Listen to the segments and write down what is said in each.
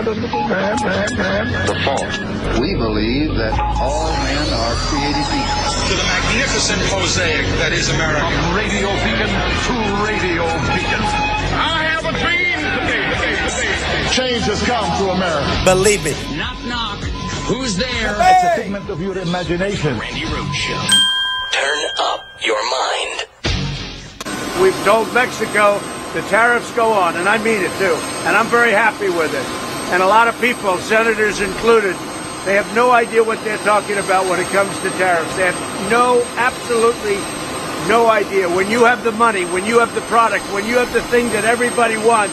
The fault. We believe that all men are created equal. To the magnificent mosaic that is America. From radio beacon to radio beacon. I have a dream today. Change has come to America. Believe me. Knock, knock. Who's there? Hey. It's a figment of your imagination. Randi Rhodes Show. Turn up your mind. We've told Mexico the tariffs go on, and I mean it too, and I'm very happy with it. And a lot of people, senators included, they have no idea what they're talking about when it comes to tariffs. They have no, absolutely no idea. When you have the money, when you have the product, when you have the thing that everybody wants,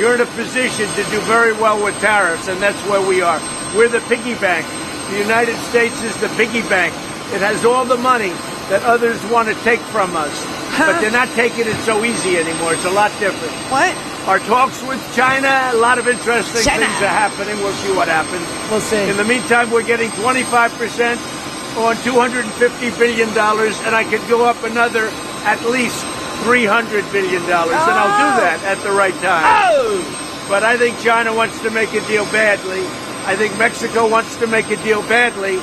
you're in a position to do very well with tariffs, and that's where we are. We're the piggy bank. The United States is the piggy bank. It has all the money that others want to take from us. But they're not taking it so easy anymore. It's a lot different. What? Our talks with China, a lot of interesting things are happening. We'll see what happens. We'll see. In the meantime, we're getting 25% on $250 billion, and I could go up another at least $300 billion, and I'll do that at the right time. Oh! But I think China wants to make a deal badly. I think Mexico wants to make a deal badly,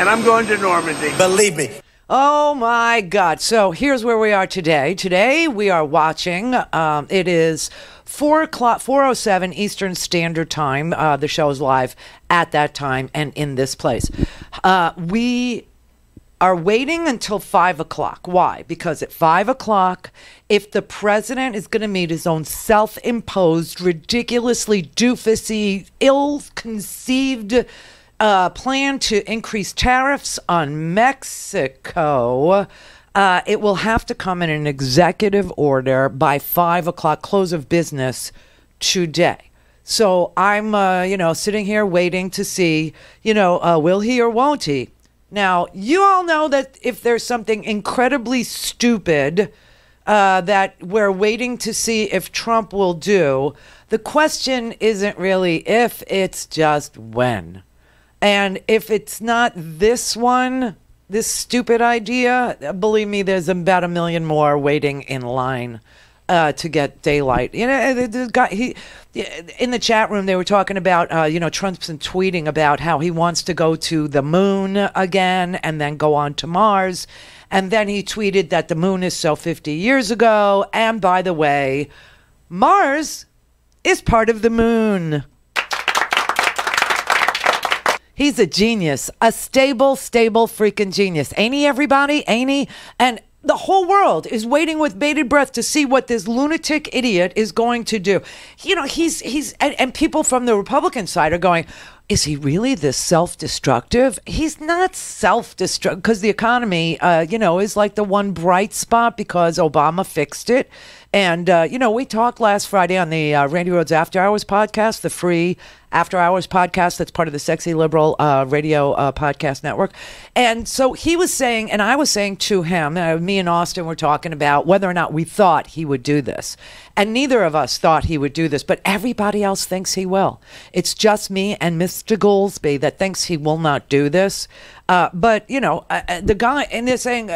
and I'm going to Normandy. Believe me. Oh, my God. So here's where we are today. Today, we are watching. It is 4 o'clock, 4:07 Eastern Standard Time. The show is live at that time and in this place. We are waiting until 5 o'clock. Why? Because at 5 o'clock, if the president is going to meet his own self-imposed, ridiculously doofusy, ill-conceived plan to increase tariffs on Mexico, it will have to come in an executive order by 5 o'clock, close of business today. So I'm, you know, sitting here waiting to see, you know, will he or won't he? Now, you all know that if there's something incredibly stupid that we're waiting to see if Trump will do, the question isn't really if, it's just when. And if it's not this one, this stupid idea, believe me, there's about a million more waiting in line to get daylight. You know, the guy, in the chat room, they were talking about, you know, Trump's been tweeting about how he wants to go to the moon again and then go on to Mars. And then he tweeted that the moon is so 50 years ago. And by the way, Mars is part of the moon. He's a genius, a stable freaking genius. Ain't he, everybody? Ain't he? And the whole world is waiting with bated breath to see what this lunatic idiot is going to do. You know, and people from the Republican side are going, is he really this self-destructive? He's not self-destructive because the economy, you know, is like the one bright spot because Obama fixed it. And, you know, we talked last Friday on the Randi Rhodes After Hours podcast, the free After Hours podcast that's part of the Sexy Liberal radio podcast network. And so he was saying, and I was saying to him, me and Austin were talking about whether or not we thought he would do this. And neither of us thought he would do this, but everybody else thinks he will. It's just me and Mr. Goolsbee that thinks he will not do this. But, you know, the guy, and they're saying,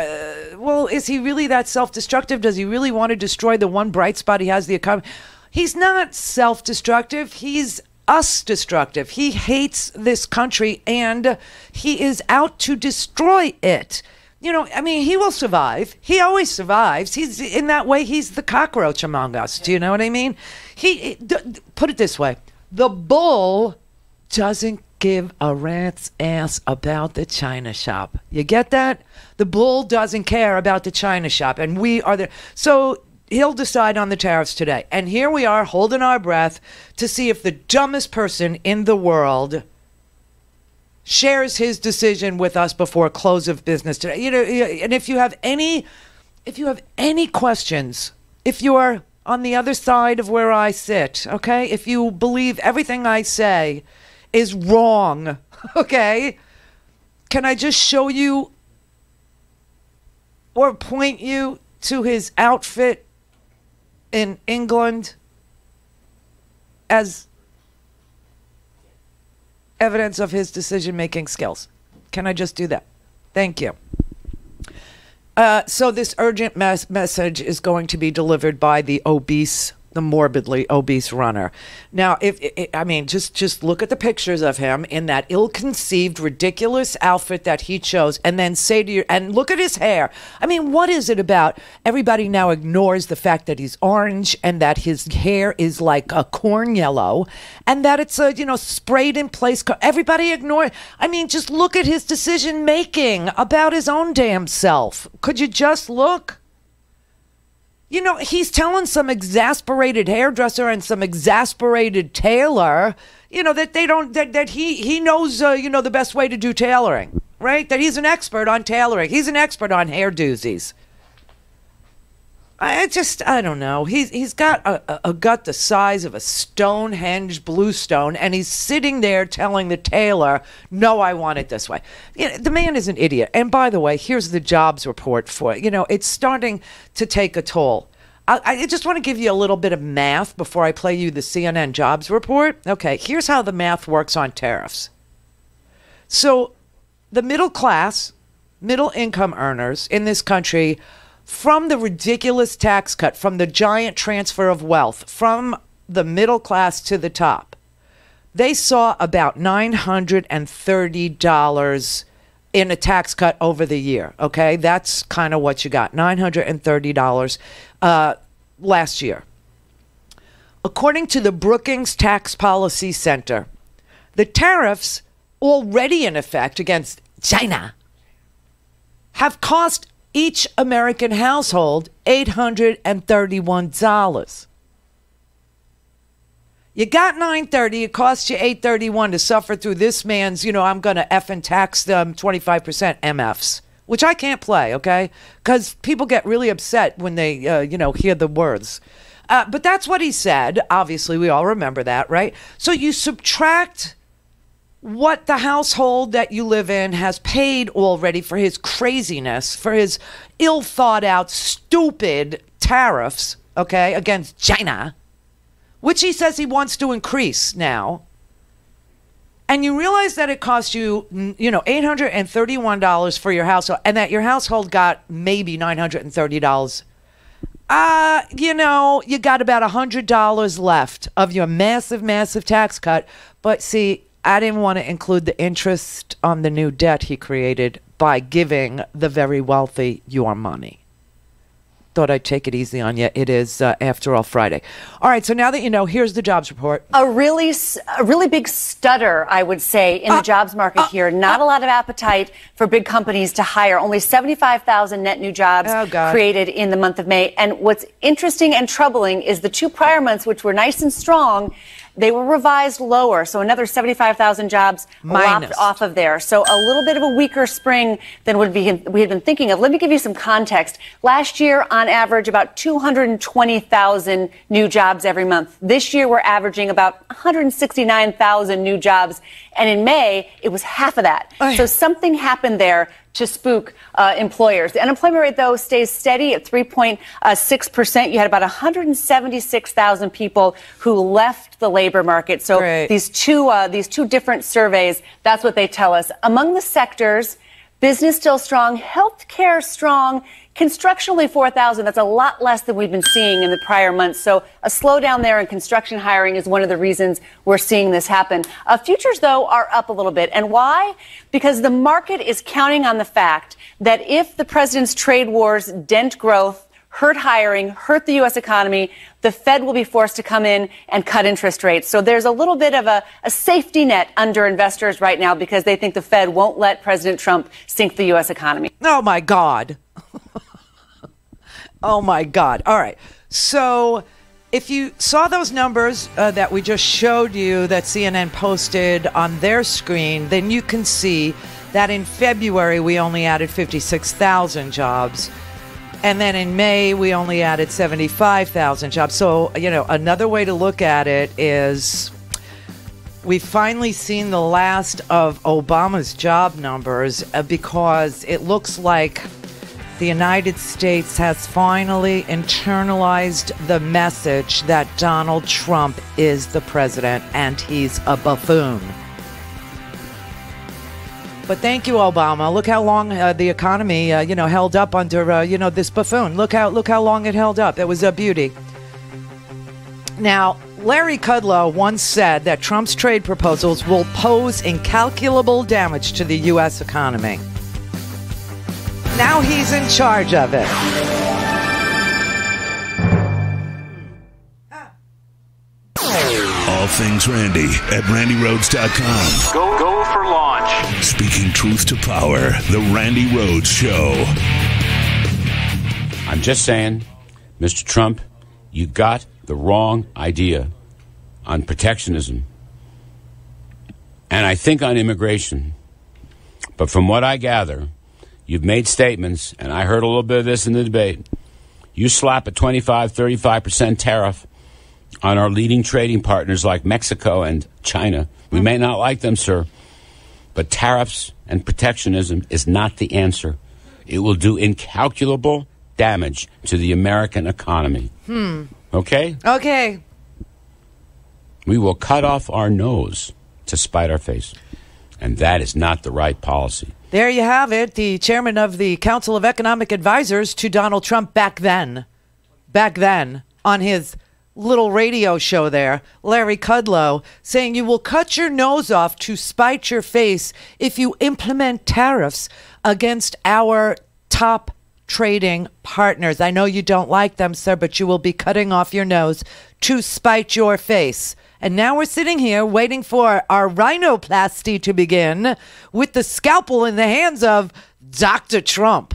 well, is he really that self-destructive? Does he really want to destroy the one bright spot he has, the economy? He's not self-destructive. He's us destructive. He hates this country and he is out to destroy it. You know, I mean, he will survive. He always survives. He's in that way. He's the cockroach among us. Do you know what I mean? He put it this way. The bull doesn't give a rat's ass about the China shop. You get that? The bull doesn't care about the China shop. And we are there. So he'll decide on the tariffs today. And here we are holding our breath to see if the dumbest person in the world shares his decision with us before close of business today. You know, and if you have any questions, if you are on the other side of where I sit, okay, if you believe everything I say is wrong, okay, can I just show you or point you to his outfit in England as evidence of his decision-making skills? Can I just do that? Thank you. So this urgent message is going to be delivered by the obese the morbidly obese runner. Now, just look at the pictures of him in that ill-conceived, ridiculous outfit that he chose, and then say to you, and look at his hair. I mean, what is it about everybody now ignores the fact that he's orange and that his hair is like a corn yellow and that it's a, you know, sprayed in place. Everybody ignores. I mean, just look at his decision making about his own damn self. Could you just look? You know, he's telling some exasperated hairdresser and some exasperated tailor, you know, that they don't, that he knows, you know, the best way to do tailoring, right? That he's an expert on tailoring. He's an expert on hair doozies. I don't know. He's got a gut the size of a Stonehenge bluestone, and he's sitting there telling the tailor, no, I want it this way. You know, the man is an idiot. And by the way, here's the jobs report for it. You know, it's starting to take a toll. I just want to give you a little bit of math before I play you the CNN jobs report. Okay, here's how the math works on tariffs. So the middle class, middle income earners in this country, from the ridiculous tax cut, from the giant transfer of wealth, from the middle class to the top, they saw about $930 in a tax cut over the year. Okay, that's kind of what you got, $930 last year. According to the Brookings Tax Policy Center, the tariffs already in effect against China have cost each American household $831. You got $930, it costs you $831 to suffer through this man's, you know, I'm going to effing tax them 25% MFs, which I can't play, okay? Because people get really upset when they, you know, hear the words. But that's what he said. Obviously, we all remember that, right? So you subtract what the household that you live in has paid already for his craziness, for his ill-thought-out, stupid tariffs, okay, against China, which he says he wants to increase now. And you realize that it cost you, you know, $831 for your household and that your household got maybe $930. You know, you got about $100 left of your massive, massive tax cut. But see, I didn't want to include the interest on the new debt he created by giving the very wealthy your money. Thought I'd take it easy on you. It is, after all, Friday. All right, so now that you know, here's the jobs report. A really big stutter, I would say, in the jobs market here. Not a lot of appetite for big companies to hire. Only 75,000 net new jobs created in the month of May. And what's interesting and troubling is the two prior months, which were nice and strong, they were revised lower, so another 75,000 jobs lopped off of there. So a little bit of a weaker spring than we had been thinking of. Let me give you some context. Last year, on average, about 220,000 new jobs every month. This year, we're averaging about 169,000 new jobs. And in May, it was half of that. So something happened there to spook employers. The unemployment rate, though, stays steady at 3.6%. You had about 176,000 people who left the labor market. So these two different surveys, that's what they tell us. Among the sectors, business still strong, healthcare strong, construction only 4,000. That's a lot less than we've been seeing in the prior months. So a slowdown there in construction hiring is one of the reasons we're seeing this happen. Futures, though, are up a little bit. And why? Because the market is counting on the fact that if the president's trade wars dent growth, hurt hiring, hurt the U.S. economy, the Fed will be forced to come in and cut interest rates. So there's a little bit of a safety net under investors right now because they think the Fed won't let President Trump sink the U.S. economy. Oh, my God. Oh, my God. All right. So if you saw those numbers that we just showed you that CNN posted on their screen, then you can see that in February we only added 56,000 jobs. And then in May, we only added 75,000 jobs. So, you know, another way to look at it is we've finally seen the last of Obama's job numbers because it looks like the United States has finally internalized the message that Donald Trump is the president and he's a buffoon. But thank you, Obama. Look how long the economy, you know, held up under, you know, this buffoon. Look how long it held up. It was a beauty. Now, Larry Kudlow once said that Trump's trade proposals will pose incalculable damage to the U.S. economy. Now he's in charge of it. All things Randy at RandiRhodes.com. Go for launch. Speaking truth to power, the Randi Rhodes Show. I'm just saying, Mr. Trump, you got the wrong idea on protectionism and I think on immigration. But from what I gather, you've made statements, and I heard a little bit of this in the debate. You slap a 25-35% tariff on our leading trading partners like Mexico and China. We may not like them, sir, but tariffs and protectionism is not the answer. It will do incalculable damage to the American economy. Okay? Okay. We will cut off our nose to spite our face. And that is not the right policy. There you have it. The chairman of the Council of Economic Advisors to Donald Trump back then, on his little radio show there, Larry Kudlow, saying you will cut your nose off to spite your face if you implement tariffs against our top trading partners. I know you don't like them, sir, but you will be cutting off your nose to spite your face. And now we're sitting here waiting for our rhinoplasty to begin with the scalpel in the hands of Dr. Trump.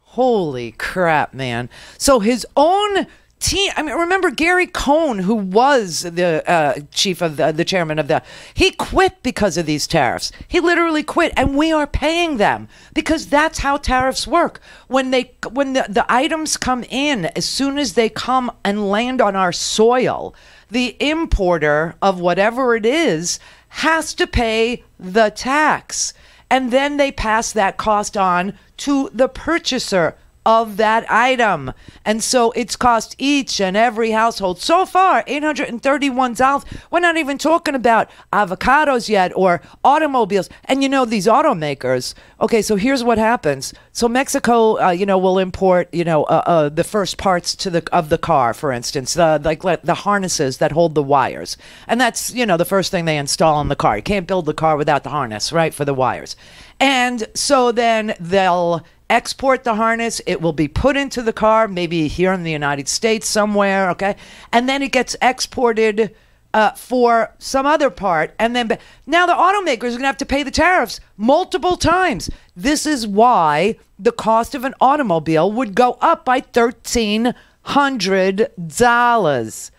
Holy crap, man. So his own team, I mean, remember Gary Cohn, who was the chairman of the, he quit because of these tariffs. He literally quit, and we are paying them because that's how tariffs work. When the items come in, as soon as they come and land on our soil, the importer of whatever it is has to pay the tax, and then they pass that cost on to the purchaser of that item. And so it's cost each and every household so far $831. We're not even talking about avocados yet or automobiles. And you know, these automakers, okay, so here's what happens. So Mexico, you know, will import, you know, the first parts to the car, for instance, like the harnesses that hold the wires. And that's, you know, the first thing they install on the car. You can't build the car without the harness, right, for the wires. And so then they'll export the harness. It will be put into the car, maybe here in the United States somewhere, okay? And then it gets exported for some other part. And then now the automakers are going to have to pay the tariffs multiple times. This is why the cost of an automobile would go up by $1,300.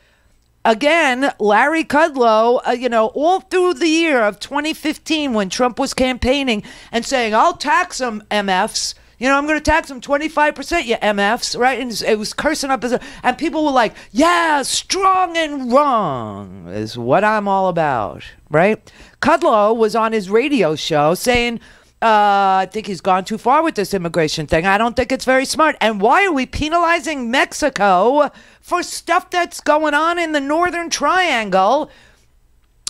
Again, Larry Kudlow, you know, all through the year of 2015 when Trump was campaigning and saying, I'll tax them MFs. You know, I'm going to tax them 25%, you MFs, right? And it was cursing up. And people were like, yeah, strong and wrong is what I'm all about, right? Kudlow was on his radio show saying, I think he's gone too far with this immigration thing. I don't think it's very smart. And why are we penalizing Mexico for stuff that's going on in the Northern Triangle?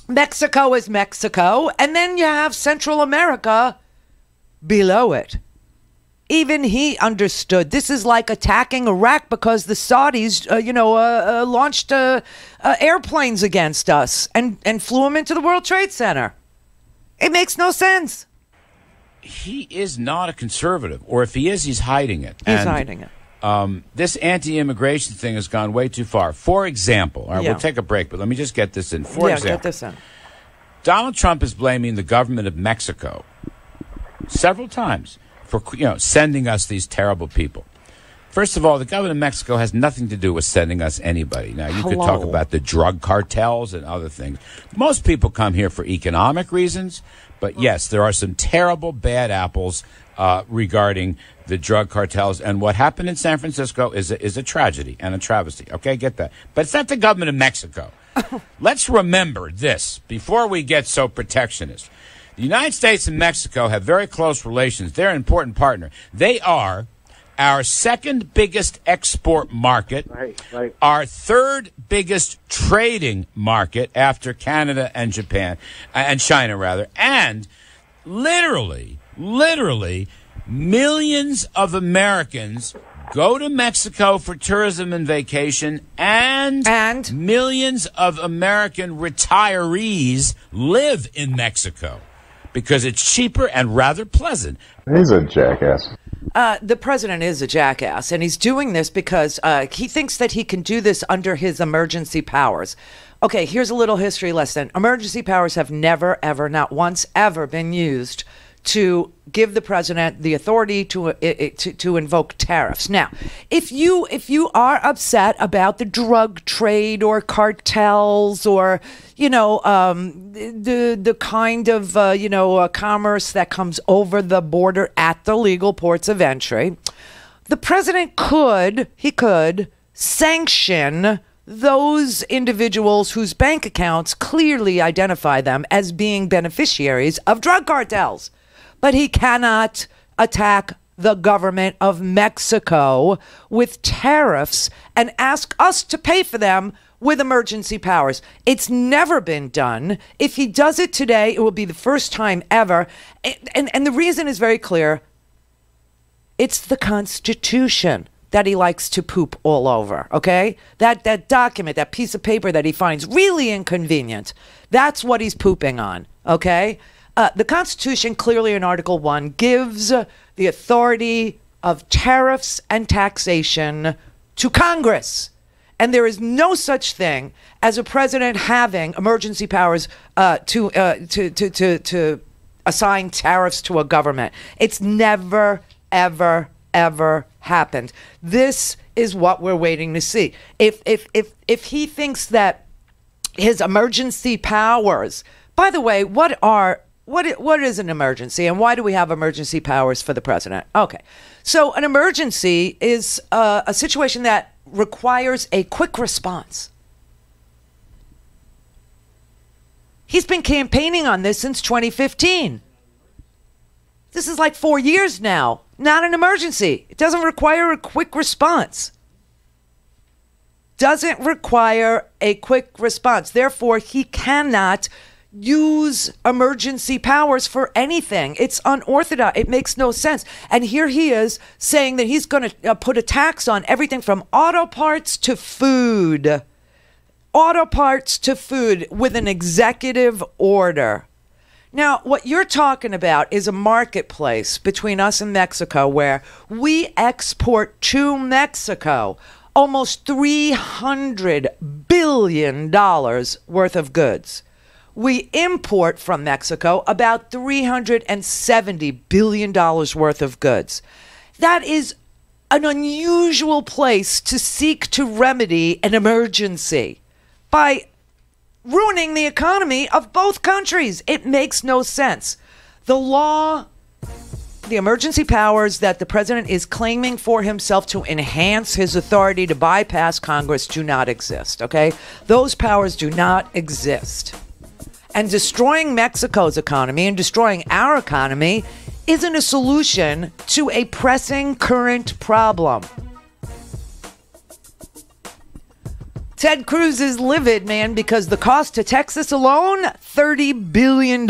Mexico is Mexico. And then you have Central America below it. Even he understood this is like attacking Iraq because the Saudis, launched airplanes against us and flew them into the World Trade Center. It makes no sense. He is not a conservative, or if he is, he's hiding it. He's hiding it. This anti-immigration thing has gone way too far. For example, all right, yeah. We'll take a break, but let me just get this in. For example, Donald Trump is blaming the government of Mexico several times for, you know, sending us these terrible people. First of all, the government of Mexico has nothing to do with sending us anybody. Now, you could talk about the drug cartels and other things. Most people come here for economic reasons. But yes, there are some terrible bad apples regarding the drug cartels. And what happened in San Francisco is a tragedy and a travesty. Okay, get that. But it's not the government of Mexico. Let's remember this before we get so protectionist. The United States and Mexico have very close relations. They're an important partner. They are our second biggest export market, right. Our third biggest trading market after Canada and Japan, and China rather, and literally millions of Americans go to Mexico for tourism and vacation, and millions of American retirees live in Mexico because it's cheaper and rather pleasant. He's a jackass. The president is a jackass, and he's doing this because he thinks that he can do this under his emergency powers. Okay, here's a little history lesson. Emergency powers have never, ever, not once, ever been used to give the president the authority to invoke tariffs. Now, if you are upset about the drug trade or cartels or the kind of commerce that comes over the border at the legal ports of entry, the president could sanction those individuals whose bank accounts clearly identify them as being beneficiaries of drug cartels. But he cannot attack the government of Mexico with tariffs and ask us to pay for them with emergency powers. It's never been done. If he does it today, it will be the first time ever. And the reason is very clear. It's the Constitution that he likes to poop all over, okay? That document, that piece of paper that he finds really inconvenient, that's what he's pooping on, okay? The Constitution, clearly in Article 1, gives the authority of tariffs and taxation to Congress. And there is no such thing as a president having emergency powers to assign tariffs to a government. It's never, ever, ever happened. This is what we're waiting to see. If he thinks that his emergency powers, by the way, what is an emergency, and why do we have emergency powers for the president? Okay, so an emergency is a situation that requires a quick response. He's been campaigning on this since 2015. This is like 4 years now. Not an emergency. It doesn't require a quick response. Doesn't require a quick response. Therefore, he cannot use emergency powers for anything. It's unorthodox. It makes no sense. And here he is saying that he's going to put a tax on everything from auto parts to food. Auto parts to food with an executive order. Now, what you're talking about is a marketplace between us and Mexico where we export to Mexico almost $300 billion worth of goods. We import from Mexico about $370 billion worth of goods. That is an unusual place to seek to remedy an emergency by ruining the economy of both countries. It makes no sense. The law, the emergency powers that the president is claiming for himself to enhance his authority to bypass Congress do not exist, okay? Those powers do not exist. And destroying Mexico's economy and destroying our economy isn't a solution to a pressing current problem. Ted Cruz is livid, man, because the cost to Texas alone, $30 billion.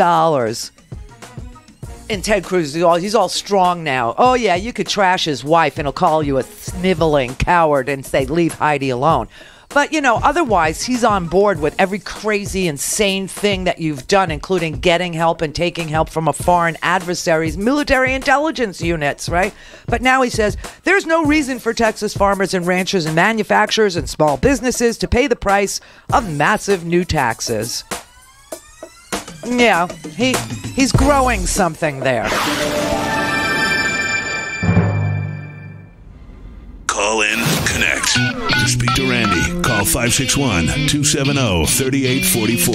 And Ted Cruz, he's all strong now. Oh, yeah, you could trash his wife and he'll call you a sniveling coward and say, leave Heidi alone. But, you know, otherwise, he's on board with every crazy, insane thing that you've done, including getting help and taking help from a foreign adversary's military intelligence units, right? But now he says there's no reason for Texas farmers and ranchers and manufacturers and small businesses to pay the price of massive new taxes. Yeah, he's growing something there. Call in, connect. To speak to Randy, call 561-270-3844.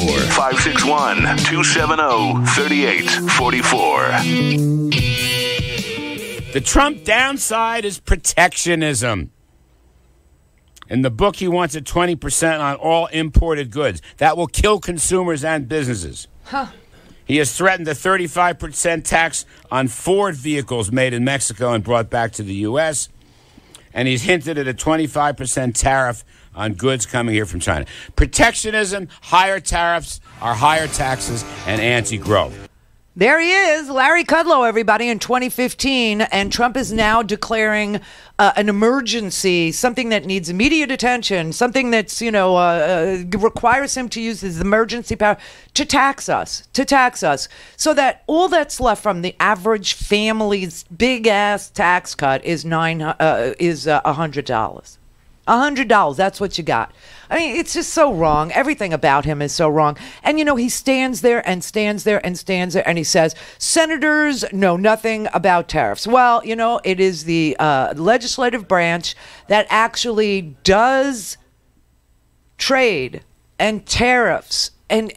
561-270-3844. The Trump downside is protectionism. In the book, he wants a 20% on all imported goods. That will kill consumers and businesses. Huh. He has threatened a 35% tax on Ford vehicles made in Mexico and brought back to the U.S., and he's hinted at a 25% tariff on goods coming here from China. Protectionism, higher tariffs, are higher taxes, and anti-growth. There he is, Larry Kudlow, everybody, in 2015. And Trump is now declaring an emergency, something that needs immediate attention, something that's, you know, requires him to use his emergency power to tax us, so that all that's left from the average family's big-ass tax cut is $100. $100, that's what you got. I mean, it's just so wrong. Everything about him is so wrong. And, you know, he stands there and stands there and stands there, and he says, senators know nothing about tariffs. Well, you know, it is the legislative branch that actually does trade and tariffs and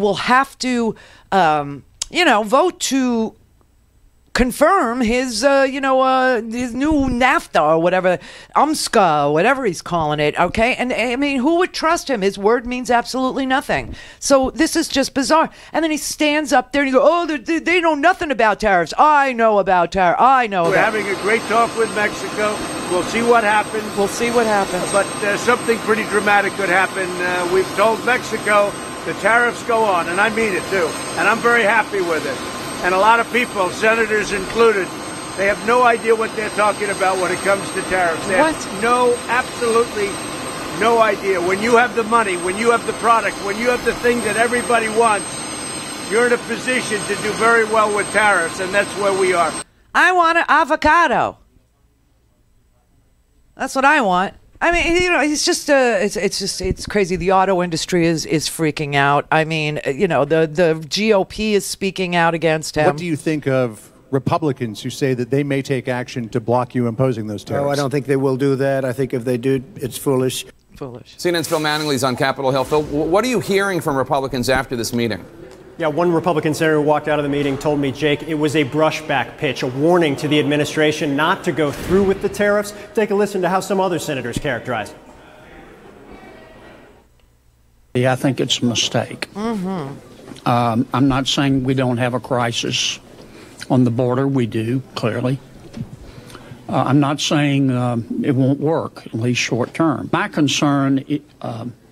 will have to, you know, vote to confirm his new NAFTA or whatever, UMSCA, whatever he's calling it, okay? And I mean, who would trust him? His word means absolutely nothing. So this is just bizarre. And then he stands up there and he goes, oh, they know nothing about tariffs. I know about tariffs. I know about tariffs. We're having a great talk with Mexico. We'll see what happens. We'll see what happens. But something pretty dramatic could happen. We've told Mexico the tariffs go on, and I mean it too. And I'm very happy with it. And a lot of people, senators included, they have no idea what they're talking about when it comes to tariffs. They have no, absolutely no idea. When you have the money, when you have the product, when you have the thing that everybody wants, you're in a position to do very well with tariffs, and that's where we are. I want an avocado. That's what I want. I mean, you know, it's just it's crazy. The auto industry is freaking out. I mean, you know, the GOP is speaking out against him. What do you think of Republicans who say that they may take action to block you imposing those tariffs? No, I don't think they will do that. I think if they do, it's foolish. Foolish. CNN's Phil Manningley's on Capitol Hill. Phil, what are you hearing from Republicans after this meeting? Yeah, one Republican senator who walked out of the meeting told me, Jake, it was a brushback pitch, a warning to the administration not to go through with the tariffs. Take a listen to how some other senators characterized it. Yeah, I think it's a mistake. Mm-hmm. I'm not saying we don't have a crisis on the border. We do, clearly. I'm not saying it won't work, at least short term. My concern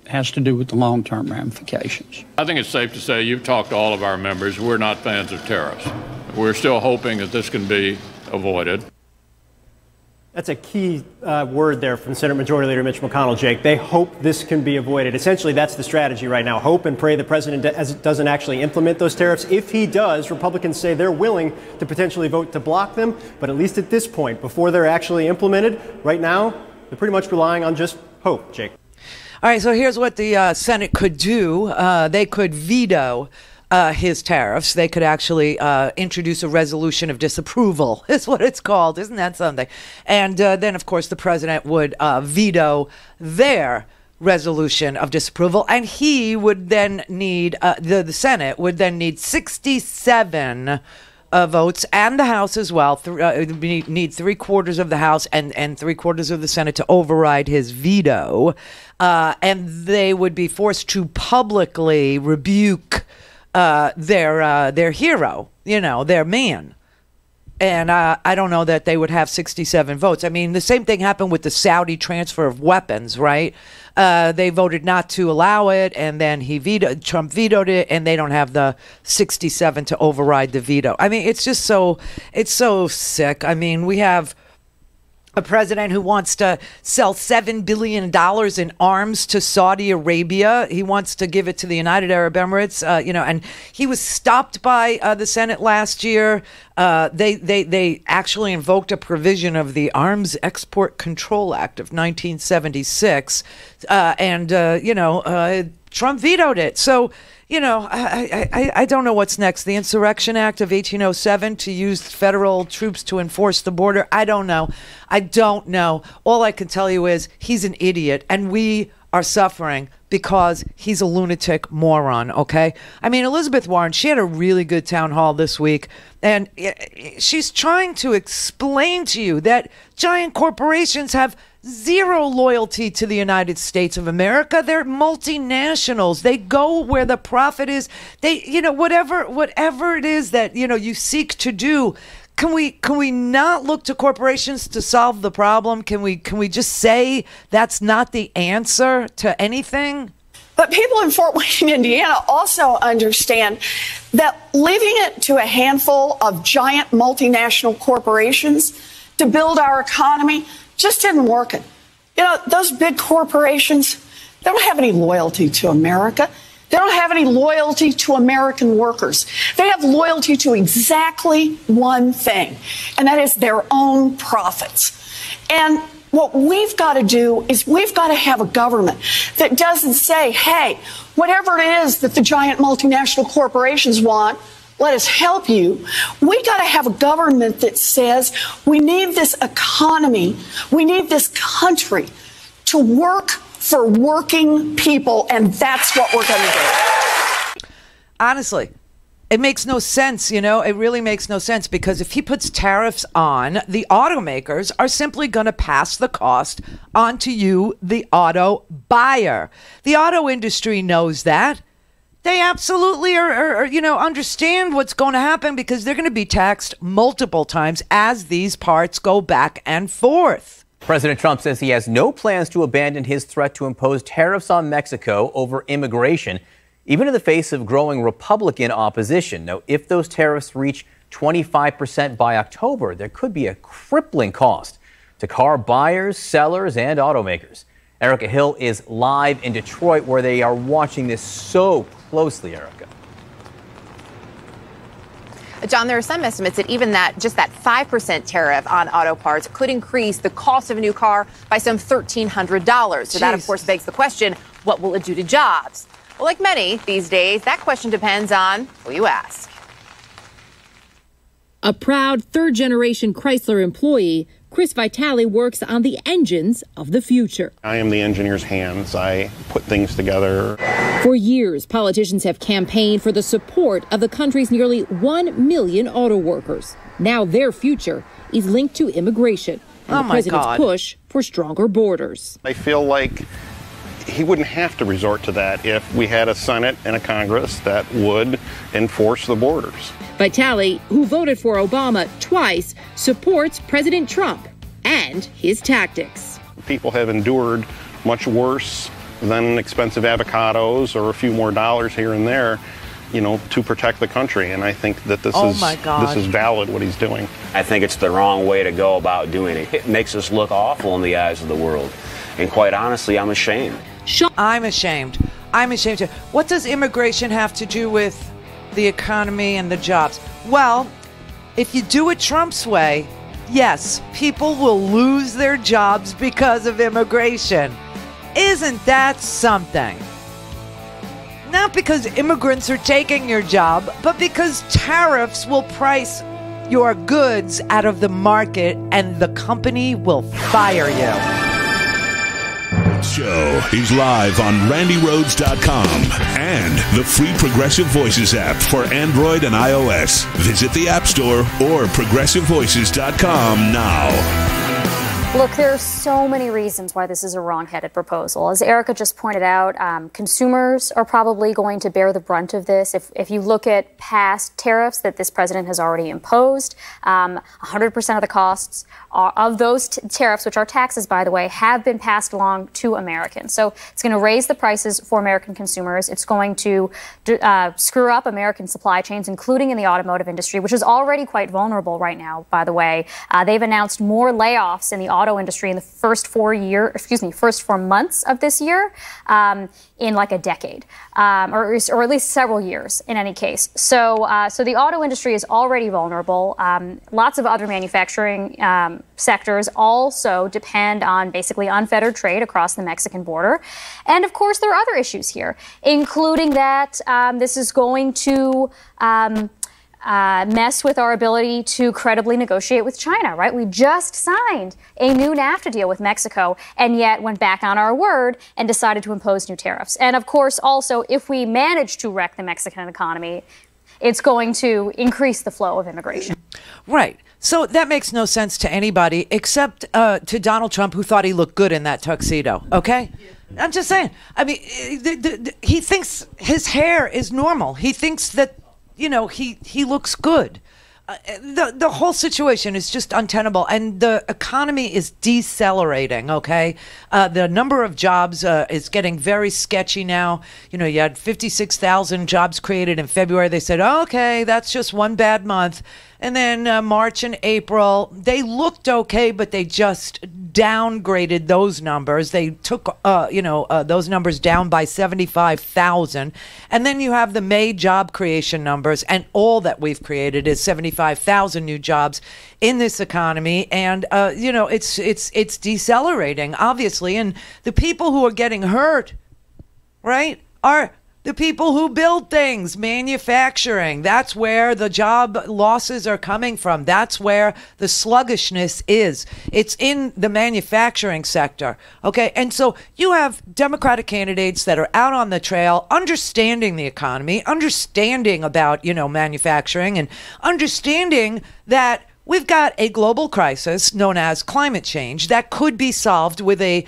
has to do with the long-term ramifications. I think it's safe to say you've talked to all of our members. We're not fans of tariffs. We're still hoping that this can be avoided. That's a key word there from Senate Majority Leader Mitch McConnell, Jake. They hope this can be avoided. Essentially, that's the strategy right now. Hope and pray the president doesn't actually implement those tariffs. If he does, Republicans say they're willing to potentially vote to block them. But at least at this point, before they're actually implemented, right now, they're pretty much relying on just hope, Jake. All right, so here's what the Senate could do. They could veto his tariffs. They could actually introduce a resolution of disapproval, is what it's called. Isn't that something? And then, of course, the president would veto their resolution of disapproval. And he would then need, the Senate would then need 67 votes, and the House as well. We need 3/4 of the House and 3/4 of the Senate to override his veto. And they would be forced to publicly rebuke their hero, you know, their man. And I don't know that they would have 67 votes. I mean, the same thing happened with the Saudi transfer of weapons, right? They voted not to allow it, and then he vetoed, Trump vetoed it, and they don't have the 67 to override the veto. I mean, it's just so, it's so sick. I mean, we have a president who wants to sell $7 billion in arms to Saudi Arabia. He wants to give it to the United Arab Emirates, you know, and he was stopped by the Senate last year. They actually invoked a provision of the Arms Export Control Act of 1976. You know, Trump vetoed it. So, you know, I don't know what's next. The Insurrection Act of 1807 to use federal troops to enforce the border. I don't know. I don't know. All I can tell you is he's an idiot, and we are suffering because he's a lunatic moron, okay? I mean, Elizabeth Warren, she had a really good town hall this week, and she's trying to explain to you that giant corporations have zero loyalty to the United States of America. They're multinationals. They go where the profit is. They, you know, whatever it is that, you know, you seek to do, can we not look to corporations to solve the problem? Can we just say that's not the answer to anything? But people in Fort Wayne, Indiana also understand that leaving it to a handful of giant multinational corporations to build our economy just isn't working. You know, those big corporations, they don't have any loyalty to America. They don't have any loyalty to American workers. They have loyalty to exactly one thing, and that is their own profits. And what we've got to do is we've got to have a government that doesn't say, hey, whatever it is that the giant multinational corporations want, let us help you. We got to have a government that says we need this economy, we need this country to work for working people, and that's what we're going to do. Honestly, it makes no sense, you know? It really makes no sense, because if he puts tariffs on, the automakers are simply going to pass the cost on to you, the auto buyer. The auto industry knows that. They absolutely are, you know, understand what's going to happen, because they're going to be taxed multiple times as these parts go back and forth. President Trump says he has no plans to abandon his threat to impose tariffs on Mexico over immigration, even in the face of growing Republican opposition. Now, if those tariffs reach 25% by October, there could be a crippling cost to car buyers, sellers, and automakers. Erica Hill is live in Detroit, where they are watching this so closely, Erica. John, there are some estimates that even that just that 5% tariff on auto parts could increase the cost of a new car by some $1,300. So that, of course, begs the question, what will it do to jobs? Well, like many these days, that question depends on who you ask. A proud third-generation Chrysler employee, Chris Vitale works on the engines of the future. I am the engineer's hands. I put things together. For years, politicians have campaigned for the support of the country's nearly 1 million auto workers. Now their future is linked to immigration and the president's push for stronger borders. I feel like he wouldn't have to resort to that if we had a Senate and a Congress that would enforce the borders. Vitale, who voted for Obama twice, supports President Trump and his tactics. People have endured much worse than expensive avocados or a few more dollars here and there, you know, to protect the country. And I think that this is valid, what he's doing. I think it's the wrong way to go about doing it. It makes us look awful in the eyes of the world. And quite honestly, I'm ashamed. I'm ashamed. I'm ashamed. What does immigration have to do with the economy and the jobs? Well, if you do it Trump's way, yes, people will lose their jobs because of immigration. Isn't that something? Not because immigrants are taking your job, but because tariffs will price your goods out of the market and the company will fire you. Show is live on RandiRhodes.com and the free Progressive Voices app for Android and iOS. Visit the App Store or ProgressiveVoices.com now. Look, there are so many reasons why this is a wrong-headed proposal. As Erica just pointed out, consumers are probably going to bear the brunt of this. If you look at past tariffs that this president has already imposed, 100% of the costs of those tariffs, which are taxes, by the way, have been passed along to Americans. So it's going to raise the prices for American consumers. It's going to screw up American supply chains, including in the automotive industry, which is already quite vulnerable right now, by the way. They've announced more layoffs in the auto industry in the first 4 months of this year in like a decade, or at least several years in any case. So, so the auto industry is already vulnerable. Lots of other manufacturing sectors also depend on basically unfettered trade across the Mexican border. And of course, there are other issues here, including that this is going to mess with our ability to credibly negotiate with China, right? We just signed a new NAFTA deal with Mexico and yet went back on our word and decided to impose new tariffs. And of course, also, if we manage to wreck the Mexican economy, it's going to increase the flow of immigration. Right. So that makes no sense to anybody except to Donald Trump, who thought he looked good in that tuxedo. Okay? I'm just saying. I mean, he thinks his hair is normal. He thinks that, you know, he looks good. The whole situation is just untenable, and the economy is decelerating, okay? The number of jobs is getting very sketchy now. You know, you had 56,000 jobs created in February. They said, oh, okay, that's just one bad month. And then March and April, they looked okay, but they just downgraded those numbers. They took, those numbers down by 75,000. And then you have the May job creation numbers, and all that we've created is 75,000 new jobs in this economy, and it's decelerating, obviously. And the people who are getting hurt, right, are the people who build things, manufacturing. That's where the job losses are coming from. That's where the sluggishness is. It's in the manufacturing sector, okay? And so you have Democratic candidates that are out on the trail, understanding the economy, understanding about, you know, manufacturing, and understanding that we've got a global crisis known as climate change that could be solved with a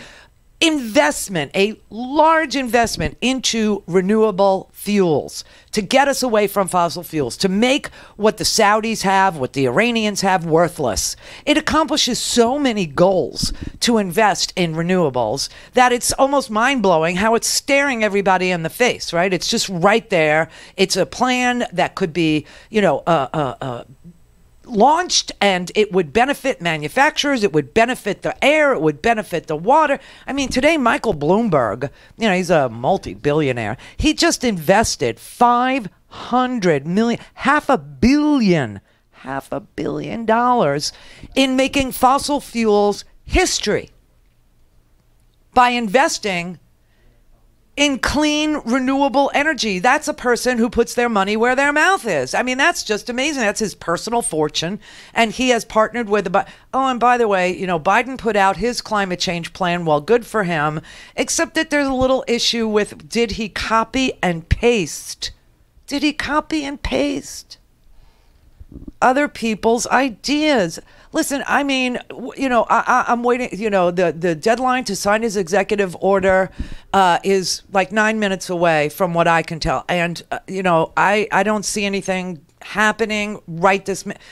investment, a large investment into renewable fuels to get us away from fossil fuels, to make what the Saudis have, what the Iranians have, worthless. It accomplishes so many goals to invest in renewables that it's almost mind-blowing how it's staring everybody in the face, right? It's just right there. It's a plan that could be, you know, launched, and it would benefit manufacturers, it would benefit the air, it would benefit the water. I mean, today, Michael Bloomberg, you know, he's a multi-billionaire. He just invested $500 million, half a billion dollars in making fossil fuels history by investing in clean, renewable energy. That's a person who puts their money where their mouth is. I mean, that's just amazing. That's his personal fortune. And he has partnered with about, oh, and by the way, you know, Biden put out his climate change plan. Well, good for him, except that there's a little issue with, did he copy and paste? Did he copy and paste other people's ideas? Listen, I mean, you know, I'm waiting, you know, the deadline to sign his executive order is like 9 minutes away from what I can tell. And, you know, I don't see anything happening right this minute.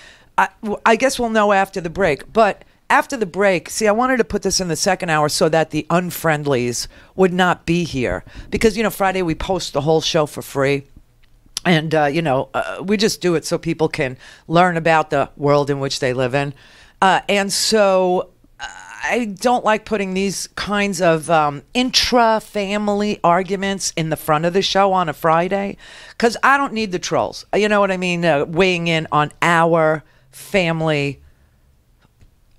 I guess we'll know after the break. But after the break, see, I wanted to put this in the second hour so that the unfriendlies would not be here. Because, you know, Friday we post the whole show for free. And, you know, we just do it so people can learn about the world in which they live in. And so I don't like putting these kinds of intra-family arguments in the front of the show on a Friday, because I don't need the trolls. You know what I mean? Weighing in on our family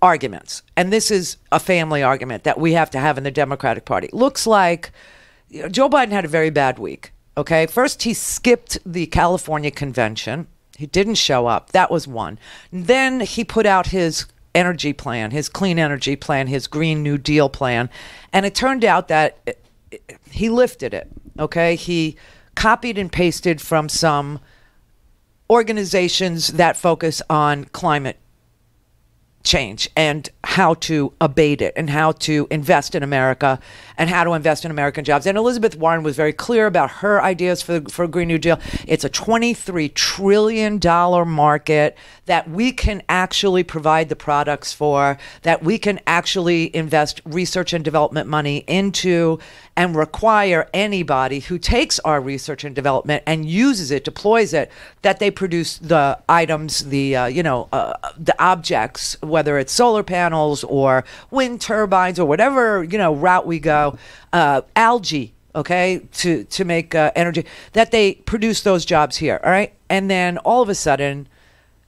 arguments. And this is a family argument that we have to have in the Democratic Party. Looks like, you know, Joe Biden had a very bad week. Okay, first he skipped the California convention. He didn't show up. That was one. Then he put out his energy plan, his clean energy plan, his Green New Deal plan. And it turned out that he lifted it. Okay, he copied and pasted from some organizations that focus on climate change and how to abate it and how to invest in America and how to invest in American jobs. And Elizabeth Warren was very clear about her ideas for Green New Deal. It's a $23 trillion market that we can actually provide the products for, that we can actually invest research and development money into, and require anybody who takes our research and development and uses it, deploys it, that they produce the items, the objects, whether it's solar panels or wind turbines or whatever, you know, route we go, algae, okay, to make energy, that they produce those jobs here, all right? And then all of a sudden,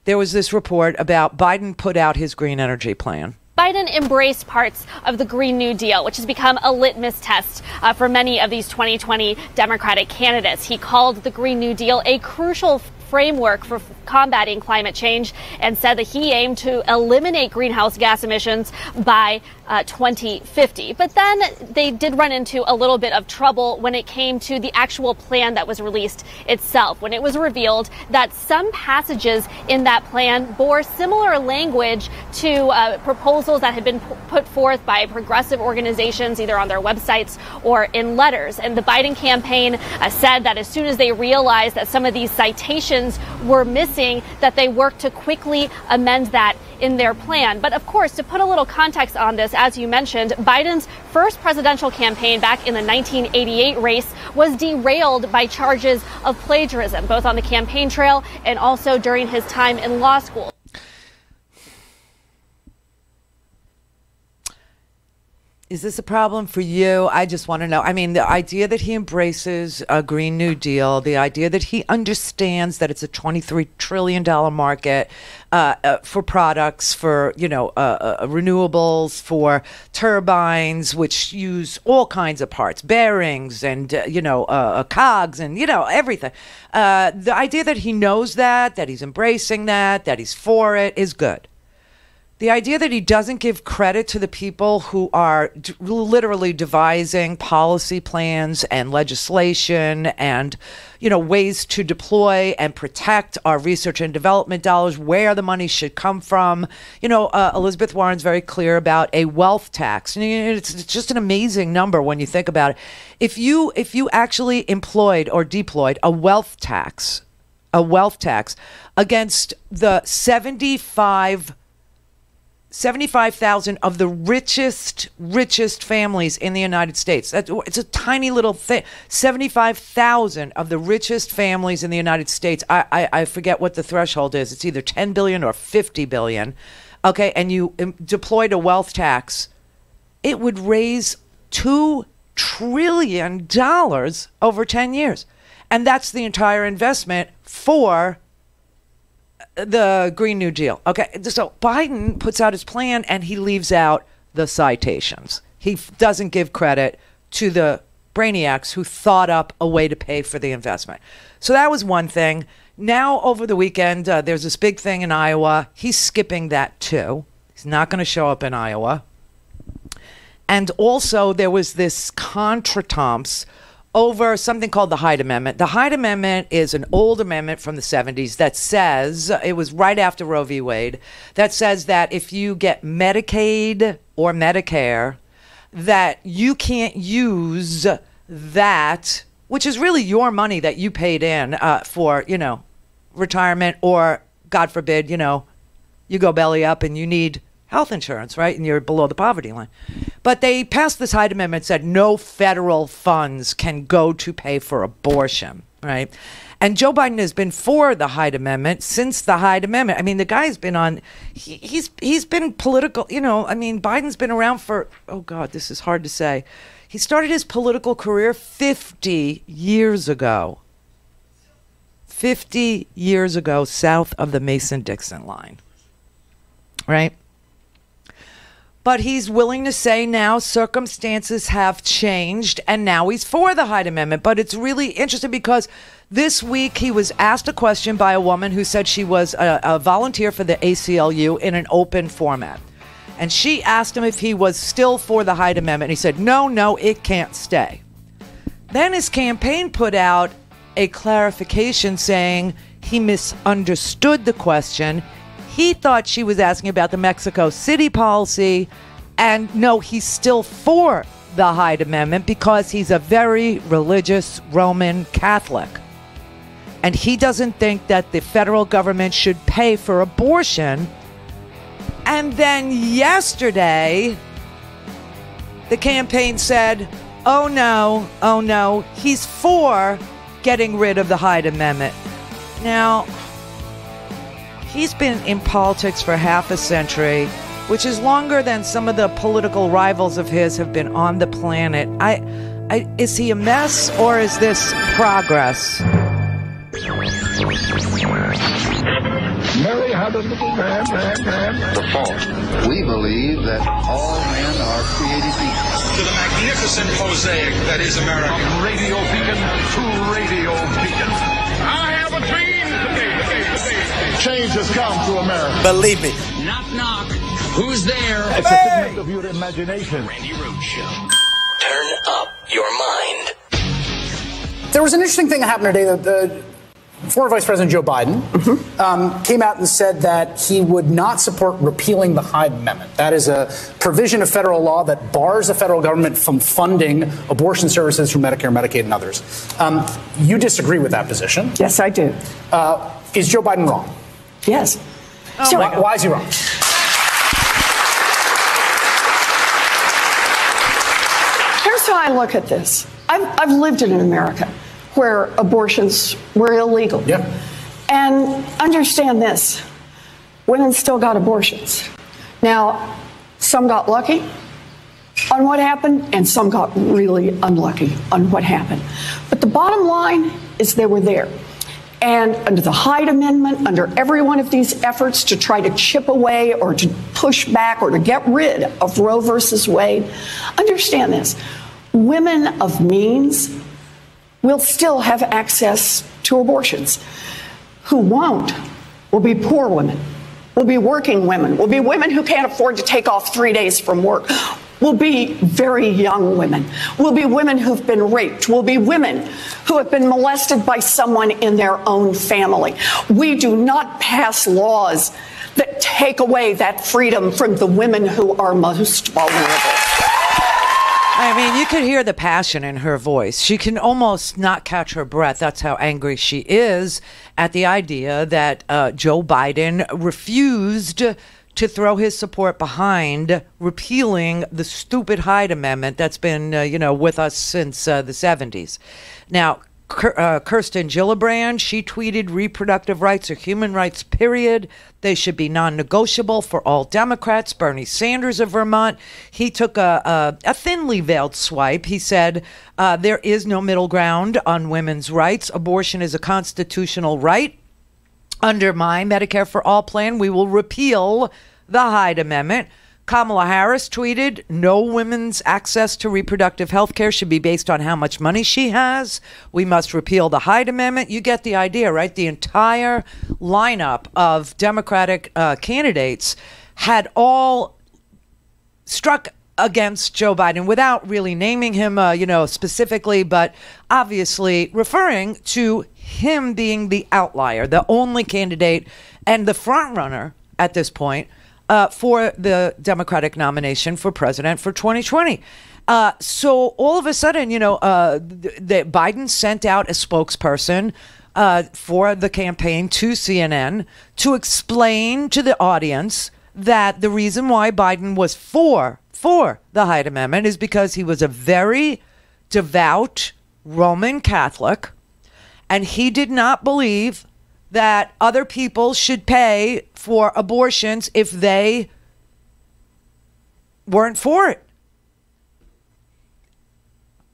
there was this report about Biden put out his green energy plan. Biden embraced parts of the Green New Deal, which has become a litmus test for many of these 2020 Democratic candidates. He called the Green New Deal a crucial framework for combating climate change and said that he aimed to eliminate greenhouse gas emissions by 2050. But then they did run into a little bit of trouble when it came to the actual plan that was released itself, when it was revealed that some passages in that plan bore similar language to proposals that had been put forth by progressive organizations, either on their websites or in letters. And the Biden campaign said that as soon as they realized that some of these citations provisions were missing, that they worked to quickly amend that in their plan. But of course, to put a little context on this, as you mentioned, Biden's first presidential campaign back in the 1988 race was derailed by charges of plagiarism, both on the campaign trail and also during his time in law school. Is this a problem for you? I just want to know. I mean, the idea that he embraces a Green New Deal, the idea that he understands that it's a $23 trillion market for products, for, you know, renewables, for turbines, which use all kinds of parts, bearings and, you know, cogs and, you know, everything. The idea that he knows that, that he's embracing that, that he's for it is good. The idea that he doesn't give credit to the people who are literally devising policy plans and legislation and, you know, ways to deploy and protect our research and development dollars, where the money should come from. You know, Elizabeth Warren's very clear about a wealth tax. And it's just an amazing number when you think about it. If you actually employed or deployed a wealth tax against the 75,000 of the richest families in the United States. It's a tiny little thing. 75,000 of the richest families in the United States. I forget what the threshold is. It's either 10 billion or 50 billion. Okay, and you deployed a wealth tax. It would raise $2 trillion over 10 years. And that's the entire investment for the Green New Deal. Okay, so Biden puts out his plan and he leaves out the citations. He doesn't give credit to the brainiacs who thought up a way to pay for the investment. So that was one thing. Now over the weekend, there's this big thing in Iowa. He's skipping that too. He's not going to show up in Iowa. And also there was this contretemps over something called the Hyde Amendment. The Hyde Amendment is an old amendment from the 70s that says, it was right after Roe v. Wade, that says that if you get Medicaid or Medicare, that you can't use that, which is really your money that you paid in for, you know, retirement or, God forbid, you know, you go belly up and you need health insurance, right? And you're below the poverty line. But they passed this Hyde Amendment, said no federal funds can go to pay for abortion, right? And Joe Biden has been for the Hyde Amendment since the Hyde Amendment. I mean, the guy's been on, he's been political, you know, I mean, Biden's been around for, oh God, this is hard to say. He started his political career 50 years ago. 50 years ago, south of the Mason-Dixon line, right? But he's willing to say now circumstances have changed and now he's for the Hyde Amendment. But it's really interesting because this week he was asked a question by a woman who said she was a volunteer for the ACLU in an open format. And she asked him if he was still for the Hyde Amendment. And he said, no, it can't stay. Then his campaign put out a clarification saying he misunderstood the question. He thought she was asking about the Mexico City policy, and no, he's still for the Hyde Amendment because he's a very religious Roman Catholic. And he doesn't think that the federal government should pay for abortion. And then yesterday, the campaign said, oh no, he's for getting rid of the Hyde Amendment. Now, he's been in politics for half a century, which is longer than some of the political rivals of his have been on the planet. Is he a mess or is this progress? Mary had a little lamb. The fault. We believe that all men are created equal. To the magnificent mosaic that is America. From radio beacon to radio beacon. I have a dream. Change has come to America. Believe me. Knock, knock. Who's there? It's a figment of your imagination. Randi Rhodes Show. Turn up your mind. There was an interesting thing that happened today. The former Vice President Joe Biden came out and said that he would not support repealing the Hyde Amendment. That is a provision of federal law that bars the federal government from funding abortion services through Medicare, Medicaid, and others. You disagree with that position. Yes, I do. Is Joe Biden wrong? Yes. Oh, so why is he wrong? Here's how I look at this. I've lived in America where abortions were illegal. Yep. And understand this, women still got abortions. Now, some got lucky on what happened, and some got really unlucky on what happened. But the bottom line is they were there. And under the Hyde Amendment, under every one of these efforts to try to chip away or to push back or to get rid of Roe versus Wade, understand this, women of means will still have access to abortions. Who won't will be poor women, will be working women, will be women who can't afford to take off 3 days from work, will be very young women, will be women who've been raped, will be women who have been molested by someone in their own family. We do not pass laws that take away that freedom from the women who are most vulnerable. I mean, you could hear the passion in her voice. She can almost not catch her breath. That's how angry she is at the idea that Joe Biden refused to throw his support behind repealing the stupid Hyde Amendment that's been, you know, with us since the 70s. Now, Kirsten Gillibrand, she tweeted, reproductive rights are human rights, period. They should be non-negotiable for all Democrats. Bernie Sanders of Vermont, he took a thinly veiled swipe. He said, there is no middle ground on women's rights. Abortion is a constitutional right. Under my Medicare for All plan, we will repeal the Hyde Amendment. Kamala Harris tweeted, no women's access to reproductive health care should be based on how much money she has. We must repeal the Hyde Amendment. You get the idea, right? The entire lineup of Democratic candidates had all struck against Joe Biden without really naming him, you know, specifically, but obviously referring to him being the outlier, the only candidate and the front runner at this point for the Democratic nomination for president for 2020. So all of a sudden, you know, Biden sent out a spokesperson for the campaign to CNN to explain to the audience that the reason why Biden was for the Hyde Amendment is because he was a very devout Roman Catholic, and he did not believe that other people should pay for abortions if they weren't for it.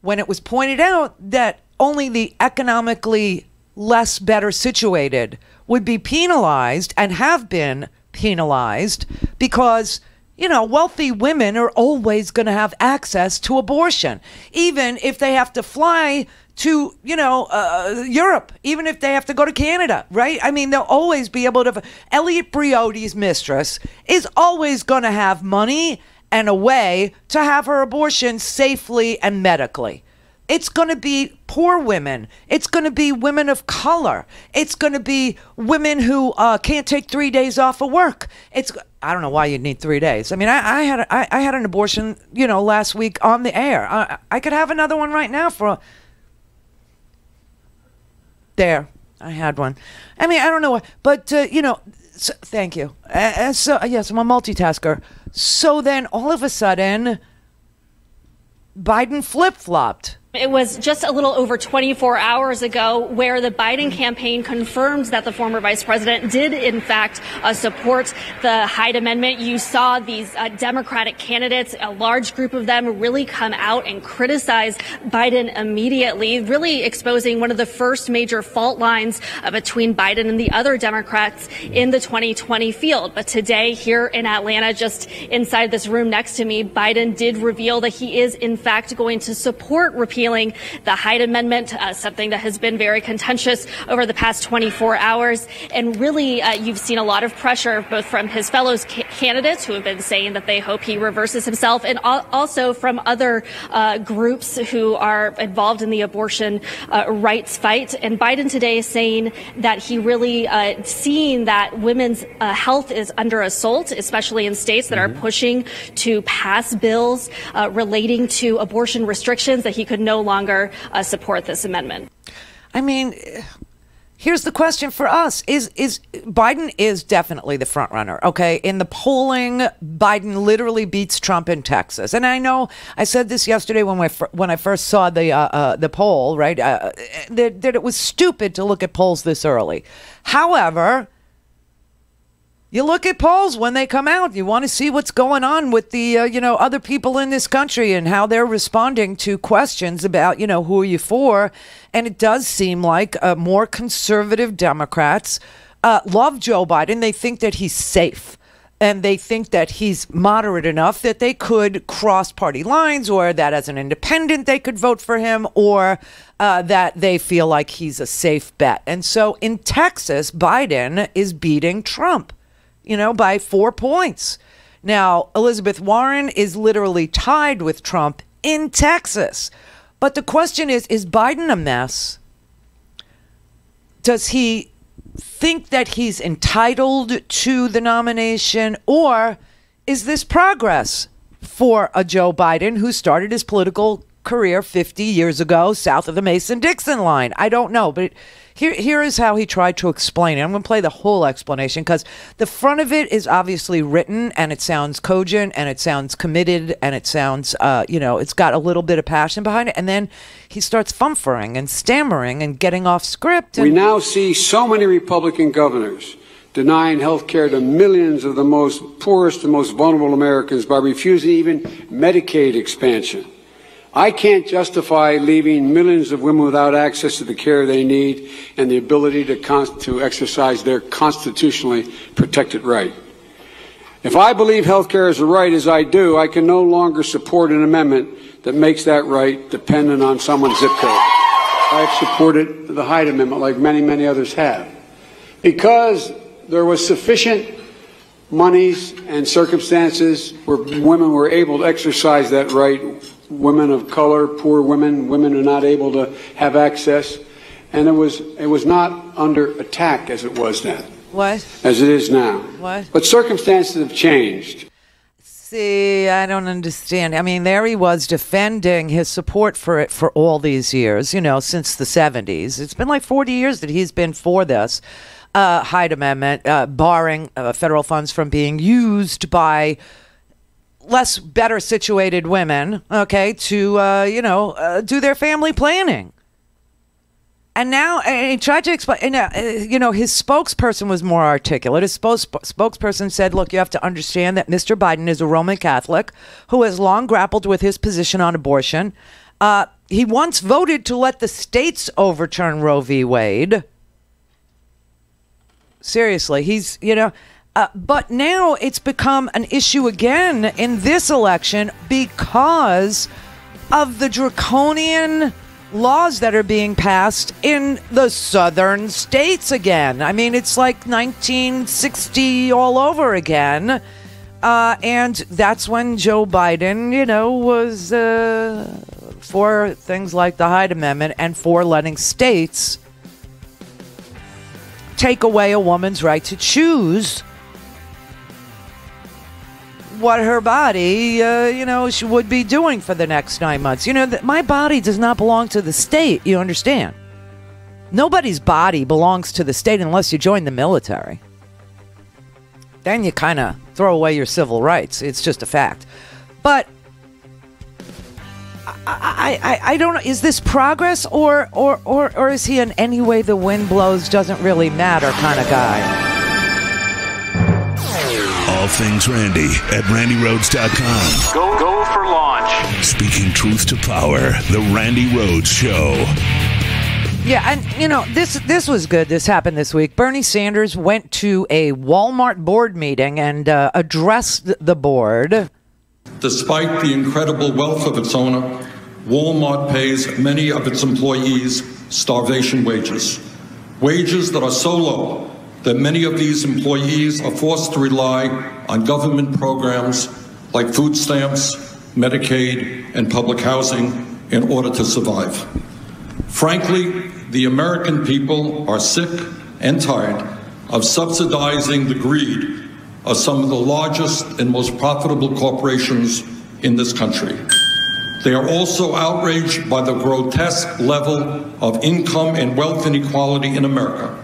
When it was pointed out that only the economically less better situated would be penalized and have been penalized because, you know, wealthy women are always going to have access to abortion, even if they have to fly to, you know, Europe, even if they have to go to Canada, right? I mean, they'll always be able to. Elliot Briotti's mistress is always going to have money and a way to have her abortion safely and medically. It's going to be poor women. It's going to be women of color. It's going to be women who can't take 3 days off of work. It's, I don't know why you'd need 3 days. I mean, I had an abortion, you know, last week on the air. I could have another one right now for. There, I had one. I mean, I don't know why, but, you know, so, thank you. So, yes, I'm a multitasker. So then all of a sudden, Biden flip-flopped. It was just a little over 24 hours ago where the Biden campaign confirmed that the former vice president did, in fact, support the Hyde Amendment. You saw these Democratic candidates, a large group of them, really come out and criticize Biden immediately, really exposing one of the first major fault lines between Biden and the other Democrats in the 2020 field. But today, here in Atlanta, just inside this room next to me, Biden did reveal that he is, in fact, going to support repeal repealing the Hyde Amendment, something that has been very contentious over the past 24 hours. And really, you've seen a lot of pressure both from his fellow candidates who have been saying that they hope he reverses himself, and also from other groups who are involved in the abortion rights fight. And Biden today is saying that he really seeing that women's health is under assault, especially in states that are pushing to pass bills relating to abortion restrictions, that he could no longer support this amendment. I mean, here's the question for us. Is Biden is definitely the front runner, okay? In the polling, Biden literally beats Trump in Texas. And I know I said this yesterday when I first saw the poll, right? That it was stupid to look at polls this early. However, you look at polls when they come out. You want to see what's going on with the, you know, other people in this country and how they're responding to questions about, you know, who are you for? And it does seem like more conservative Democrats love Joe Biden. They think that he's safe, and they think that he's moderate enough that they could cross party lines, or that as an independent they could vote for him, or that they feel like he's a safe bet. And so in Texas, Biden is beating Trump, you know, by 4 points. Now, Elizabeth Warren is literally tied with Trump in Texas. But the question is Biden a mess? Does he think that he's entitled to the nomination? Or is this progress for a Joe Biden who started his political career 50 years ago south of the Mason-Dixon line? I don't know, but here is how he tried to explain it. I'm going to play the whole explanation because the front of it is obviously written, and it sounds cogent, and it sounds committed, and it sounds, you know, it's got a little bit of passion behind it. And then he starts fumfering and stammering and getting off script. We now see so many Republican governors denying health care to millions of the most poorest and most vulnerable Americans by refusing even Medicaid expansion. I can't justify leaving millions of women without access to the care they need and the ability to exercise their constitutionally protected right. If I believe health care is a right, as I do, I can no longer support an amendment that makes that right dependent on someone's zip code. I've supported the Hyde Amendment like many, many others have, because there was sufficient monies and circumstances where women were able to exercise that right. Women of color, poor women, women are not able to have access, and it was not under attack as it was then. What? As it is now. What? But circumstances have changed. See, I don't understand. I mean, there he was defending his support for it for all these years, you know, since the 70s. It's been like 40 years that he's been for this Hyde Amendment, barring federal funds from being used by less better situated women, okay, to, you know, do their family planning. And now and he tried to explain, and, you know, his spokesperson was more articulate. His spokesperson said, look, you have to understand that Mr. Biden is a Roman Catholic who has long grappled with his position on abortion. He once voted to let the states overturn Roe v. Wade. Seriously, he's, you know. But now it's become an issue again in this election because of the draconian laws that are being passed in the southern states again. I mean, it's like 1960 all over again. And that's when Joe Biden, you know, was for things like the Hyde Amendment and for letting states take away a woman's right to choose what her body, you know, she would be doing for the next 9 months. You know, my body does not belong to the state, you understand? Nobody's body belongs to the state unless you join the military. Then you kind of throw away your civil rights. It's just a fact. But I don't know, is this progress or is he in any way the wind blows doesn't really matter kind of guy? All things Randy at RandiRhodes.com. Go for launch. Speaking truth to power, the Randi Rhodes Show. Yeah, and you know, this was good. This happened this week. Bernie Sanders went to a Walmart board meeting and addressed the board. Despite the incredible wealth of its owner, Walmart pays many of its employees starvation wages, wages that are so low that many of these employees are forced to rely on government programs like food stamps, Medicaid, and public housing in order to survive. Frankly, the American people are sick and tired of subsidizing the greed of some of the largest and most profitable corporations in this country. They are also outraged by the grotesque level of income and wealth inequality in America,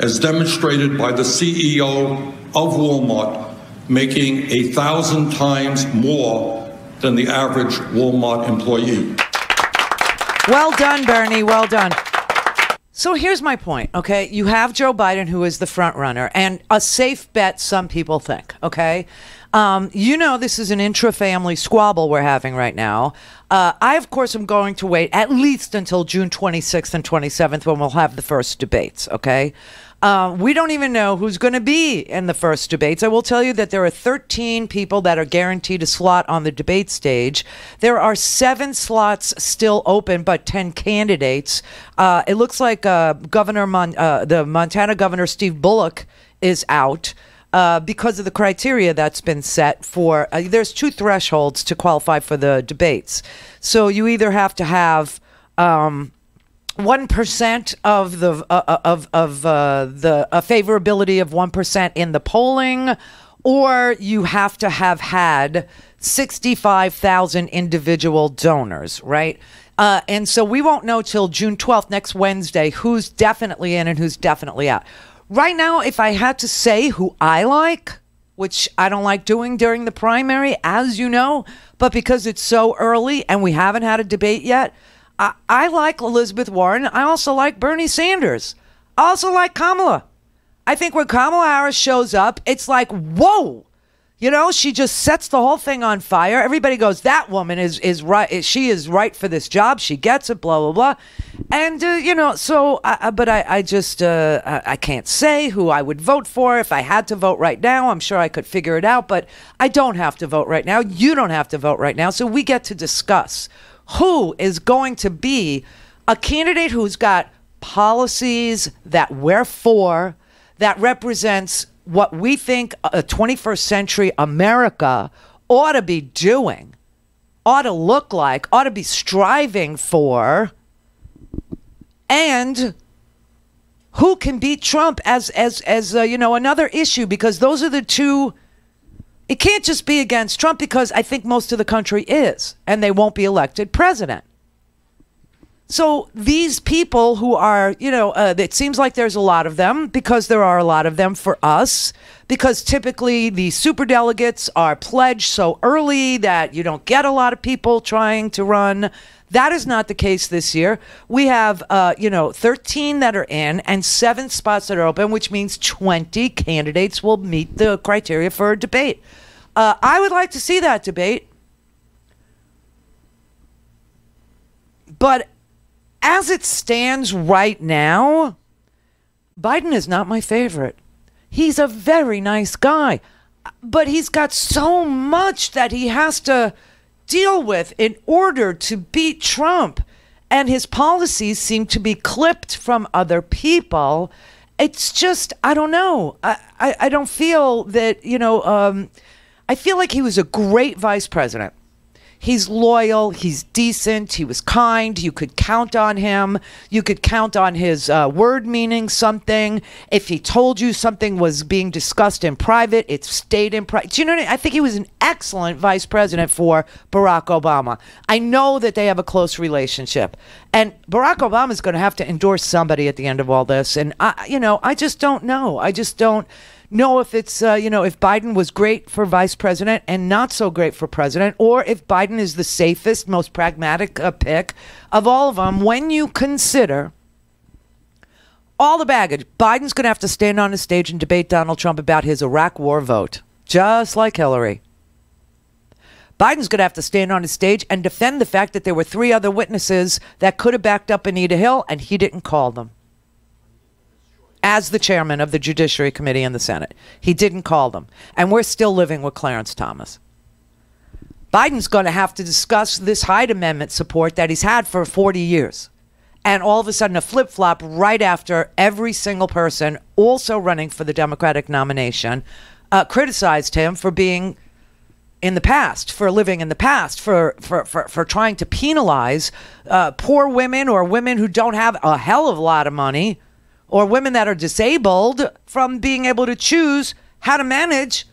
as demonstrated by the CEO of Walmart making 1,000 times more than the average Walmart employee. Well done, Bernie. Well done. So here's my point, okay? You have Joe Biden, who is the front runner, and a safe bet, some people think, okay? You know, this is an intra-family squabble we're having right now. I, of course, am going to wait at least until June 26th and 27th when we'll have the first debates, okay? We don't even know who's going to be in the first debates. I will tell you that there are 13 people that are guaranteed a slot on the debate stage. There are 7 slots still open, but 10 candidates. It looks like the Montana Governor Steve Bullock is out because of the criteria that's been set for. There's 2 thresholds to qualify for the debates. So you either have to have 1% of the favorability of 1% in the polling, or you have to have had 65,000 individual donors, right? And so we won't know till June 12th, next Wednesday, who's definitely in and who's definitely out. Right now, if I had to say who I like, which I don't like doing during the primary, as you know, but because it's so early and we haven't had a debate yet, I like Elizabeth Warren. I also like Bernie Sanders. I also like Kamala. I think when Kamala Harris shows up, it's like, whoa, you know, she just sets the whole thing on fire. Everybody goes, that woman is right. She is right for this job. She gets it, blah, blah, blah. And, you know, so I can't say who I would vote for. If I had to vote right now, I'm sure I could figure it out. But I don't have to vote right now. You don't have to vote right now. So we get to discuss who is going to be a candidate who's got policies that we're for, that represents what we think a 21st century America ought to be doing, ought to look like, ought to be striving for, and who can beat Trump as you know, another issue, because those are the two. It can't just be against Trump, because I think most of the country is, and they won't be elected president. So these people who are, you know, it seems like there's a lot of them, because there are a lot of them for us, because typically the superdelegates are pledged so early that you don't get a lot of people trying to run. That is not the case this year. We have, you know, 13 that are in and 7 spots that are open, which means 20 candidates will meet the criteria for a debate. I would like to see that debate. But as it stands right now, Biden is not my favorite. He's a very nice guy, but he's got so much that he has to deal with in order to beat Trump, and his policies seem to be clipped from other people. It's just, I don't know. I don't feel that, you know, I feel like he was a great vice president. He's loyal, he's decent, he was kind, you could count on him, you could count on his word meaning something. If he told you something was being discussed in private, it stayed in private. Do you know what I mean? I think he was an excellent vice president for Barack Obama. I know that they have a close relationship, and Barack Obama is going to have to endorse somebody at the end of all this, and you know, I just don't know. I just don't know if it's, you know, if Biden was great for vice president and not so great for president, or if Biden is the safest, most pragmatic pick of all of them. When you consider all the baggage, Biden's going to have to stand on a stage and debate Donald Trump about his Iraq war vote, just like Hillary. Biden's going to have to stand on a stage and defend the fact that there were 3 other witnesses that could have backed up Anita Hill, and he didn't call them. As the chairman of the Judiciary Committee in the Senate, he didn't call them. And we're still living with Clarence Thomas. Biden's going to have to discuss this Hyde Amendment support that he's had for 40 years. And all of a sudden a flip-flop right after every single person also running for the Democratic nomination criticized him for being in the past, for living in the past, for trying to penalize poor women or women who don't have a hell of a lot of money or women that are disabled from being able to choose how to manage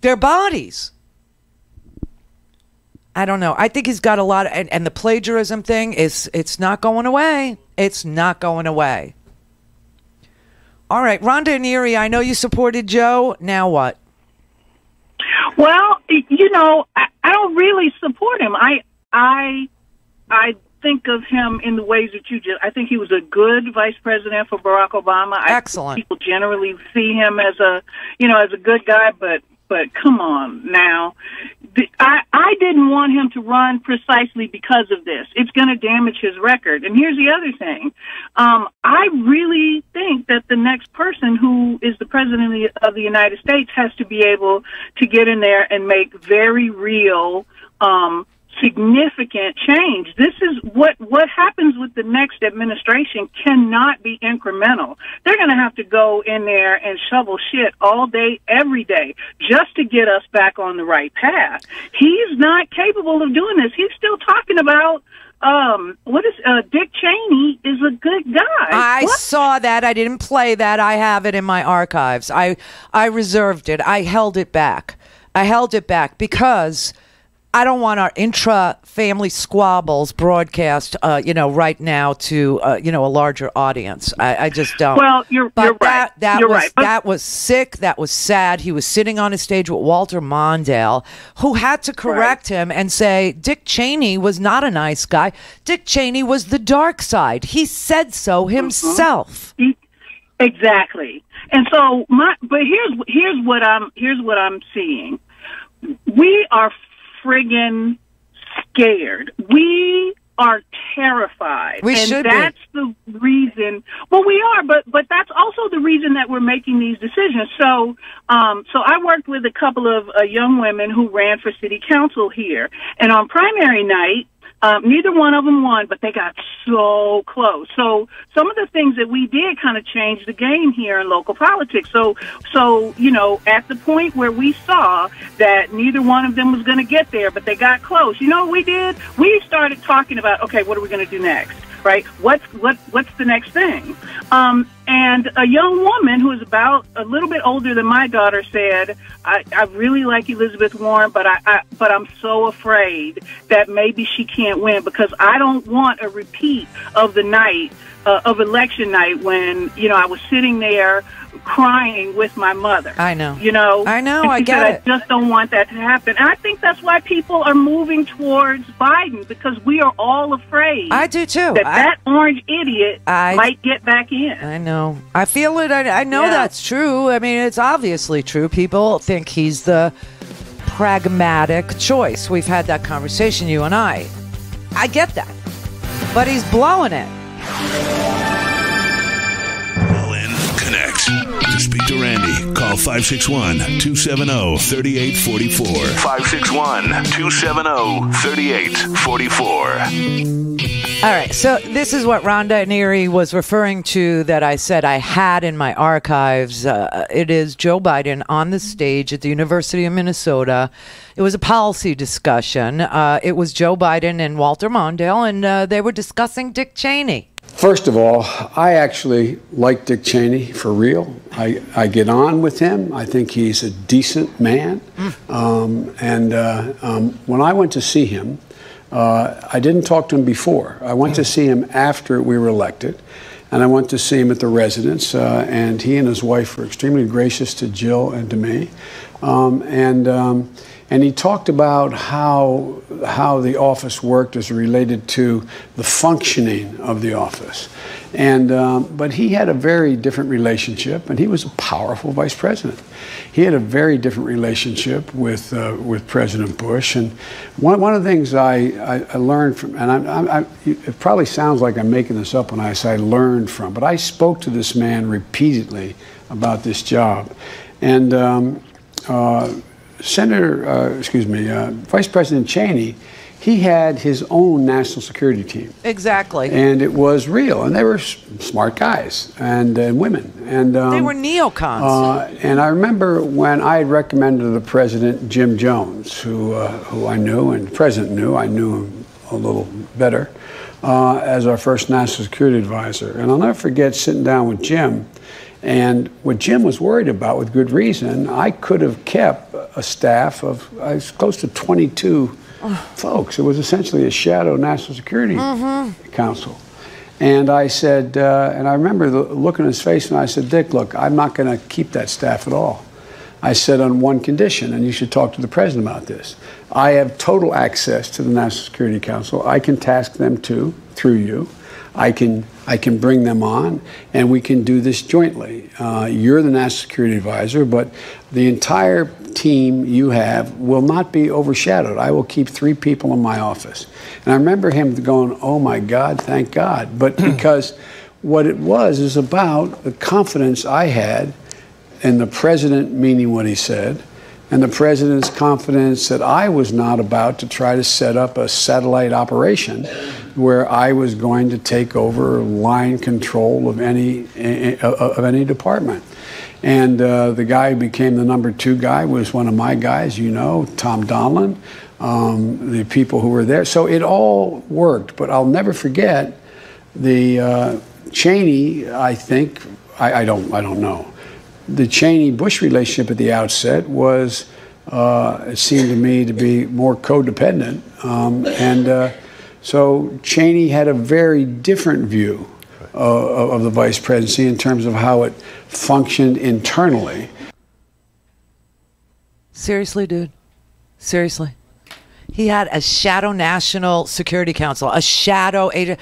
their bodies. I don't know. I think he's got a lot of, and the plagiarism thing is, it's not going away. It's not going away. All right, Rhonda Neary, I know you supported Joe. Now what? Well, you know, I don't really support him. I think of him in the ways that you just. I think he was a good vice president for Barack Obama. Excellent. I think people generally see him as a, you know, as a good guy, but come on now. I didn't want him to run precisely because of this. It's going to damage his record. And here's the other thing. I really think that the next person who is the president of the United States has to be able to get in there and make very real, significant change. This is what happens with the next administration cannot be incremental. They're going to have to go in there and shovel shit all day, every day, just to get us back on the right path. He's not capable of doing this. He's still talking about Dick Cheney is a good guy. I saw that. I didn't play that. I have it in my archives. I reserved it. I held it back. I held it back because I don't want our intra-family squabbles broadcast, you know, right now to, you know, a larger audience. I just don't. Well, that was sick. That was sad. He was sitting on a stage with Walter Mondale, who had to correct him and say Dick Cheney was not a nice guy. Dick Cheney was the dark side. He said so himself. Exactly. And so, here's what I'm seeing. We are friggin' scared. We are terrified. That's the reason. Well, we are, but that's also the reason that we're making these decisions. So, so I worked with a couple of young women who ran for city council here, and on primary night, neither one of them won, but they got so close. So some of the things that we did kind of changed the game here in local politics. So you know, at the point where we saw that neither one of them was going to get there, but they got close, you know what we did? We started talking about, okay, what are we going to do next? Right? What's the next thing? And a young woman who is about a little bit older than my daughter said, I really like Elizabeth Warren, but I'm so afraid that maybe she can't win because I don't want a repeat of the night of election night when, you know, I was sitting there crying with my mother. I know. You know? I know, I get it. I just don't want that to happen. And I think that's why people are moving towards Biden, because we are all afraid. I do too. That orange idiot might get back in. I know. I feel it. I know that's true. I mean, it's obviously true. People think he's the pragmatic choice. We've had that conversation, you and I. I get that. But he's blowing it. To speak to Randy, call 561-270-3844. 561-270-3844. All right, so this is what Rhonda Neary was referring to that I said I had in my archives. It is Joe Biden on the stage at the University of Minnesota. It was a policy discussion. It was Joe Biden and Walter Mondale, and they were discussing Dick Cheney. First of all, I actually like Dick Cheney for real. I get on with him. I think he's a decent man. When I went to see him, I didn't talk to him before. I went to see him after we were elected, and I went to see him at the residence. And he and his wife were extremely gracious to Jill and to me. And he talked about how the office worked as related to the functioning of the office. And but he had a very different relationship, and he was a powerful vice president. He had a very different relationship with President Bush. And one of the things I learned from, and it probably sounds like I'm making this up when I say I learned from, but I spoke to this man repeatedly about this job, and Vice President Cheney, he had his own national security team. Exactly. And it was real. And they were smart guys and women. And they were neocons. And I remember when I had recommended to the president Jim Jones, who I knew and the president knew. I knew him a little better as our first national security advisor. And I'll never forget sitting down with Jim. And what Jim was worried about, with good reason, I could have kept a staff of close to 22 folks. It was essentially a shadow National Security Council. And I said, and I remember the look in his face, and I said, Dick, look, I'm not going to keep that staff at all. I said, on one condition, and you should talk to the president about this. I have total access to the National Security Council. I can task them too, through you. I can bring them on, and we can do this jointly. You're the National Security Advisor, but the entire team you have will not be overshadowed. I will keep 3 people in my office. And I remember him going, oh, my God, thank God. But because what it was is about the confidence I had in the president meaning what he said, and the president's confidence that I was not about to try to set up a satellite operation where I was going to take over line control of any department. And the guy who became the number 2 guy was one of my guys, you know, Tom Donlan, the people who were there. So it all worked, but I'll never forget the Cheney, I think, I don't know. The Cheney-Bush relationship at the outset was, it seemed to me, to be more codependent. So Cheney had a very different view of the vice presidency in terms of how it functioned internally. Seriously, dude. Seriously. He had a shadow National Security Council, a shadow agent,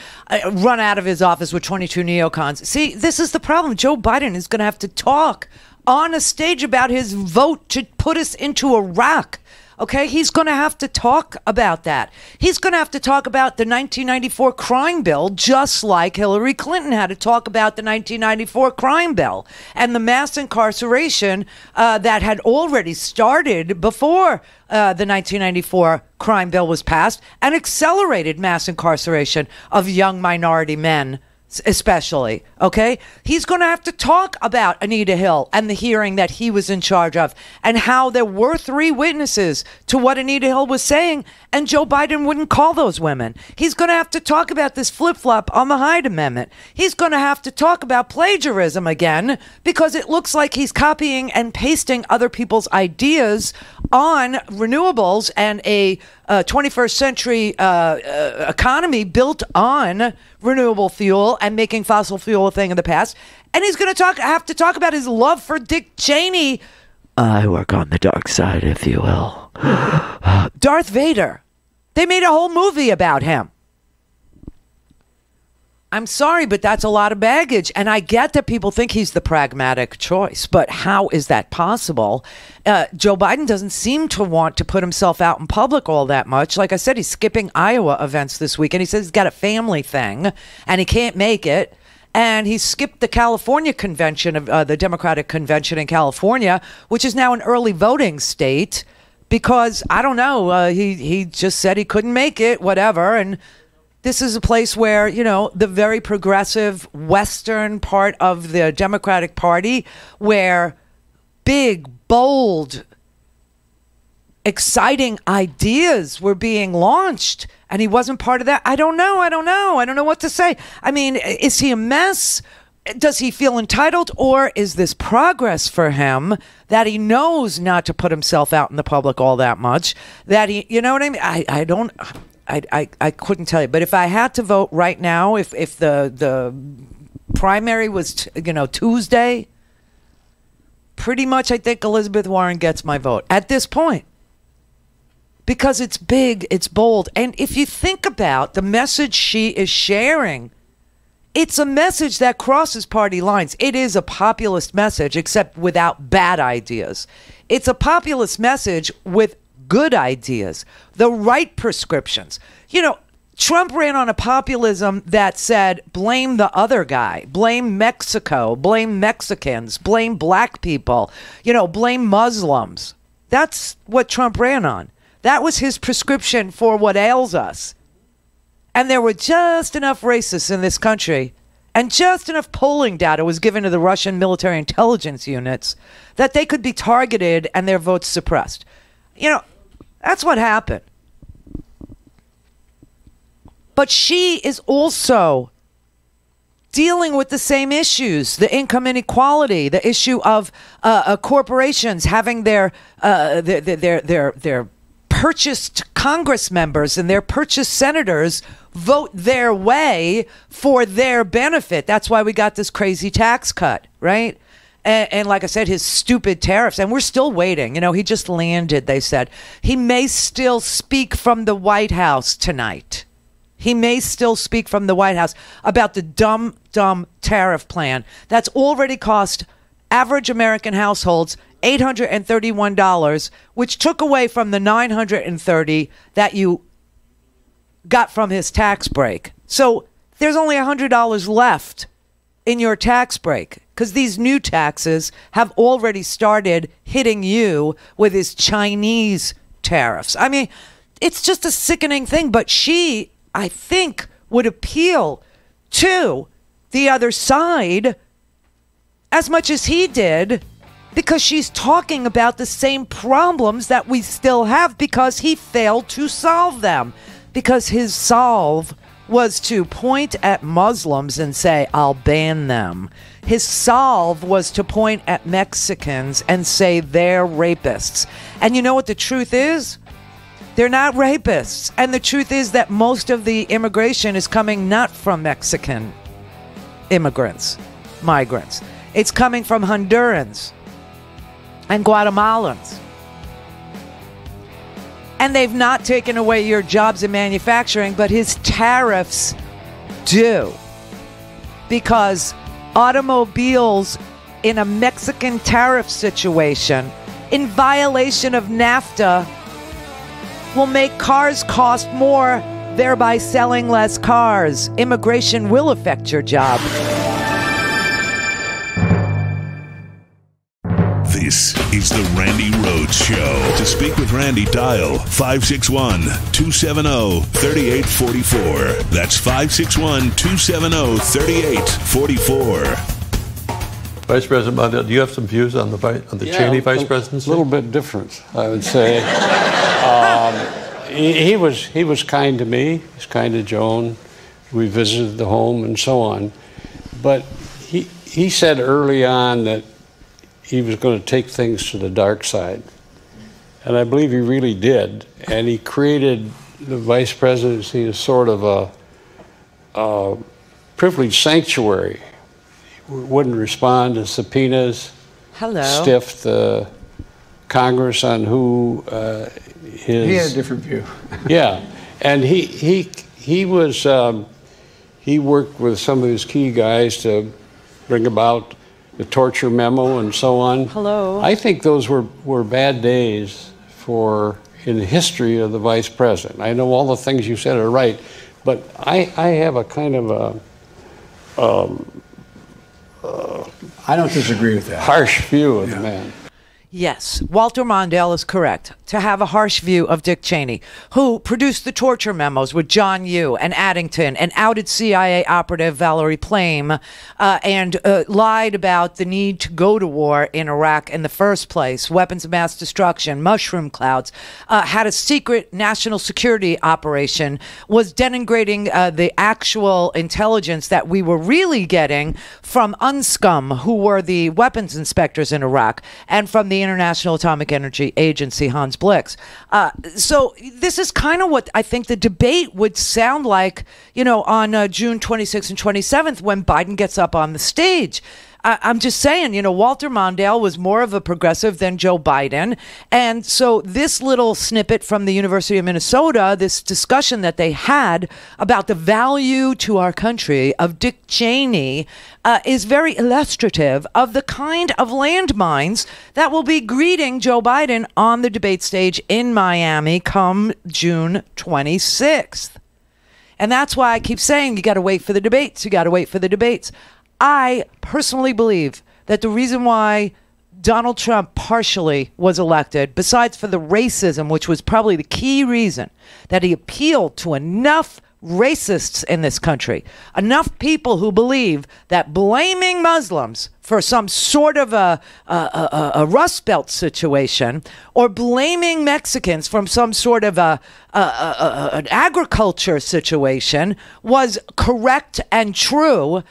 run out of his office with 22 neocons. See, this is the problem. Joe Biden is going to have to talk on a stage about his vote to put us into Iraq. Okay, he's going to have to talk about that. He's going to have to talk about the 1994 crime bill, just like Hillary Clinton had to talk about the 1994 crime bill and the mass incarceration that had already started before the 1994 crime bill was passed, and accelerated mass incarceration of young minority men. Especially, okay? He's going to have to talk about Anita Hill and the hearing that he was in charge of, and how there were 3 witnesses to what Anita Hill was saying, and Joe Biden wouldn't call those women. He's going to have to talk about this flip-flop on the Hyde Amendment. He's going to have to talk about plagiarism again, because it looks like he's copying and pasting other people's ideas on renewables and a 21st century economy built on renewable fuel and making fossil fuel a thing of the past. And he's going to have to talk about his love for Dick Cheney. I work on the dark side, if you will. Darth Vader. They made a whole movie about him. I'm sorry, but that's a lot of baggage. And I get that people think he's the pragmatic choice, but how is that possible? Joe Biden doesn't seem to want to put himself out in public all that much. Like I said, he's skipping Iowa events this week, and he says he's got a family thing and he can't make it. And he skipped the California convention, the Democratic convention in California, which is now an early voting state, because, I don't know, he just said he couldn't make it, whatever. And this is a place where, you know, the very progressive Western part of the Democratic Party, where big, bold, exciting ideas were being launched, and he wasn't part of that. I don't know what to say. I mean, is he a mess? Does he feel entitled, or is this progress for him that he knows not to put himself out in the public all that much? That he, you know what I mean? I couldn't tell you, but if I had to vote right now, if the primary was Tuesday, pretty much I think Elizabeth Warren gets my vote at this point, because it's big, it's bold, and if you think about the message she is sharing, it's a message that crosses party lines. It is a populist message, except without bad ideas. It's a populist message with good ideas, the right prescriptions. You know, Trump ran on a populism that said, blame the other guy, blame Mexico, blame Mexicans, blame black people, blame Muslims. That's what Trump ran on. That was his prescription for what ails us. And there were just enough racists in this country, and just enough polling data was given to the Russian military intelligence units that they could be targeted and their votes suppressed. You know, that's what happened. But she is also dealing with the same issues, the income inequality, the issue of corporations having their purchased Congress members and their purchased senators vote their way for their benefit. That's why we got this crazy tax cut, right? And like I said, his stupid tariffs. And we're still waiting. You know, he just landed, they said. He may still speak from the White House tonight. He may still speak from the White House about the dumb, dumb tariff plan that's already cost average American households $831, which took away from the $930 that you got from his tax break. So there's only $100 left in your tax break because these new taxes have already started hitting you with his Chinese tariffs. I mean, it's just a sickening thing, but she, I think, would appeal to the other side as much as he did because she's talking about the same problems that we still have because he failed to solve them. Because his solve was to point at Muslims and say, I'll ban them. His solve was to point at Mexicans and say they're rapists. And you know what the truth is? They're not rapists. And the truth is that most of the immigration is coming not from Mexican migrants. It's coming from Hondurans and Guatemalans. And they've not taken away your jobs in manufacturing, but his tariffs do. Because automobiles in a Mexican tariff situation, in violation of NAFTA, will make cars cost more, thereby selling less cars. Immigration will affect your job. This is the Randi Rhodes Show. To speak with Randi, dial 561-270-3844. That's 561-270-3844. Vice President Mondale, do you have some views on the Cheney vice presidency? A little bit different, I would say. He was kind to me. He was kind to Joan. We visited the home and so on. But he said early on that he was going to take things to the dark side. And I believe he really did. And he created the vice presidency as sort of a privileged sanctuary. Wouldn't respond to subpoenas. Hello. Stiffed the Congress on who his. He had a different view. Yeah, and he worked with some of his key guys to bring about the torture memo and so on. Hello. I think those were bad days in the history of the vice president. I know all the things you said are right, but I have a kind of a. I don't disagree with that. Harsh view of the man. Yes, Walter Mondale is correct to have a harsh view of Dick Cheney, who produced the torture memos with John Yoo and Addington and outed CIA operative Valerie Plame and lied about the need to go to war in Iraq in the first place, weapons of mass destruction, mushroom clouds, had a secret national security operation, was denigrating the actual intelligence that we were really getting from UNSCUM, who were the weapons inspectors in Iraq, and from the International Atomic Energy Agency, Hans Blix. So this is kind of what I think the debate would sound like, you know, on June 26th and 27th when Biden gets up on the stage. I'm just saying, you know, Walter Mondale was more of a progressive than Joe Biden. And so this little snippet from the University of Minnesota, this discussion that they had about the value to our country of Dick Cheney is very illustrative of the kind of landmines that will be greeting Joe Biden on the debate stage in Miami come June 26th. And that's why I keep saying you got to wait for the debates. You got to wait for the debates. I personally believe that the reason why Donald Trump partially was elected, besides for the racism, which was probably the key reason that he appealed to enough racists in this country, enough people who believe that blaming Muslims for some sort of a Rust Belt situation, or blaming Mexicans from some sort of an agriculture situation, was correct and true.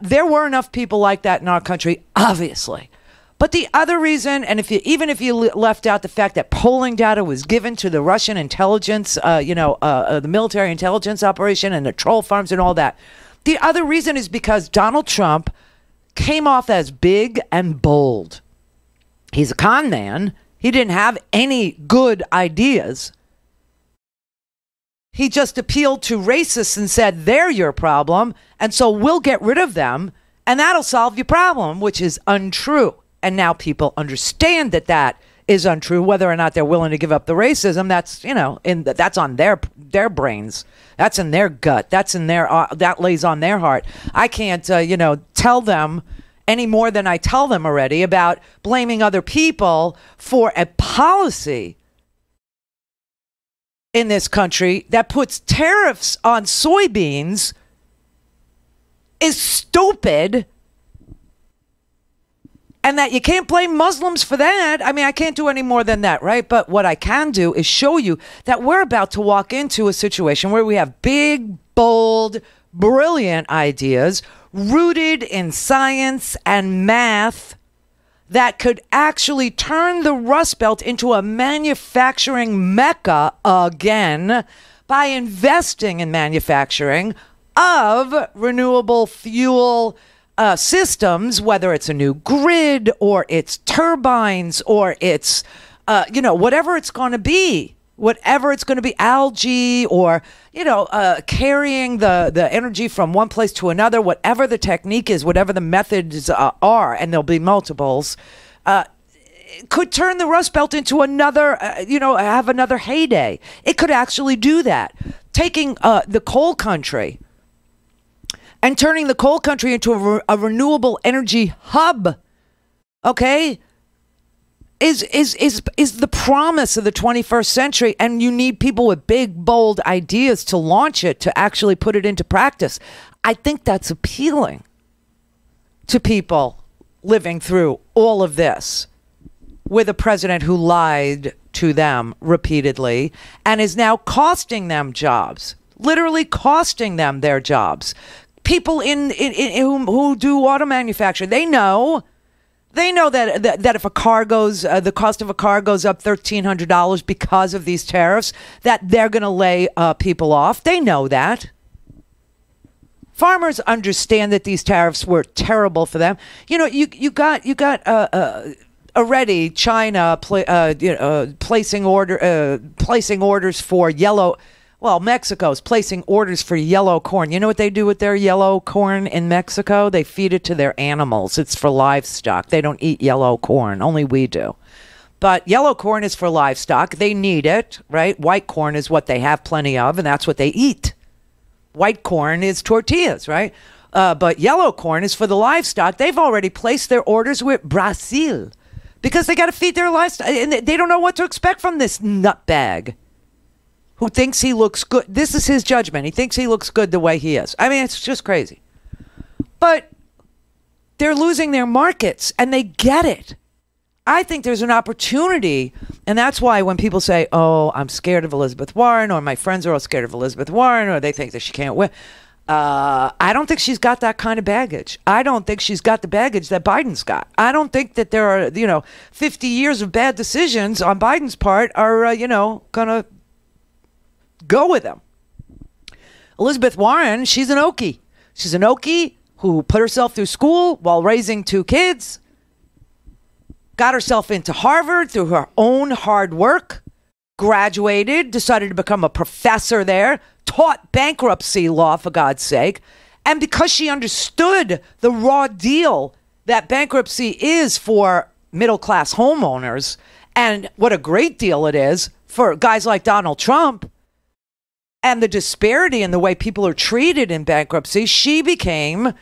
There were enough people like that in our country, obviously. But the other reason, and if you left out the fact that polling data was given to the Russian intelligence, the military intelligence operation and the troll farms and all that, the other reason is because Donald Trump came off as big and bold. He's a con man. He didn't have any good ideas. He just appealed to racists and said, they're your problem, and so we'll get rid of them, and that'll solve your problem, which is untrue. And now people understand that that is untrue. Whether or not they're willing to give up the racism, that's, that's on their brains. That's in their gut. That's in their, that lays on their heart. I can't, tell them any more than I tell them already about blaming other people for a policy in this country that puts tariffs on soybeans is stupid. And that you can't blame Muslims for that. I mean, I can't do any more than that, right? But what I can do is show you that we're about to walk into a situation where we have big, bold, brilliant ideas rooted in science and math that could actually turn the Rust Belt into a manufacturing mecca again by investing in manufacturing of renewable fuel systems, whether it's a new grid or it's turbines or it's, whatever it's going to be, algae or, carrying the energy from one place to another, whatever the technique is, whatever the methods are, and there'll be multiples, could turn the Rust Belt into another, have another heyday. It could actually do that. Taking the coal country and turning the coal country into a renewable energy hub, okay, is the promise of the 21st century. And you need people with big, bold ideas to launch it, to actually put it into practice. I think that's appealing to people living through all of this with a president who lied to them repeatedly and is now costing them jobs, literally costing them their jobs. People who do auto manufacturing, they know that if a car goes, the cost of a car goes up $1,300 because of these tariffs, that they're going to lay people off. They know that. Farmers understand that these tariffs were terrible for them. You got already China placing orders for yellow. Well, Mexico's placing orders for yellow corn. You know what they do with their yellow corn in Mexico? They feed it to their animals. It's for livestock. They don't eat yellow corn. Only we do. But yellow corn is for livestock. They need it, right? White corn is what they have plenty of, and that's what they eat. White corn is tortillas, right? But yellow corn is for the livestock. They've already placed their orders with Brazil because they got to feed their livestock. And they don't know what to expect from this nutbag who thinks he looks good. This is his judgment. He thinks he looks good the way he is. I mean, it's just crazy. But they're losing their markets, and they get it. I think there's an opportunity, and that's why when people say, oh, I'm scared of Elizabeth Warren, or my friends are all scared of Elizabeth Warren, or they think that she can't win, I don't think she's got that kind of baggage. I don't think she's got the baggage that Biden's got. I don't think that there are, 50 years of bad decisions on Biden's part are, going to go with them. Elizabeth Warren, she's an Okie. She's an Okie who put herself through school while raising two kids, got herself into Harvard through her own hard work, graduated, decided to become a professor there, taught bankruptcy law, for God's sake. And because she understood the raw deal that bankruptcy is for middle-class homeowners and what a great deal it is for guys like Donald Trump, and the disparity in the way people are treated in bankruptcy, she became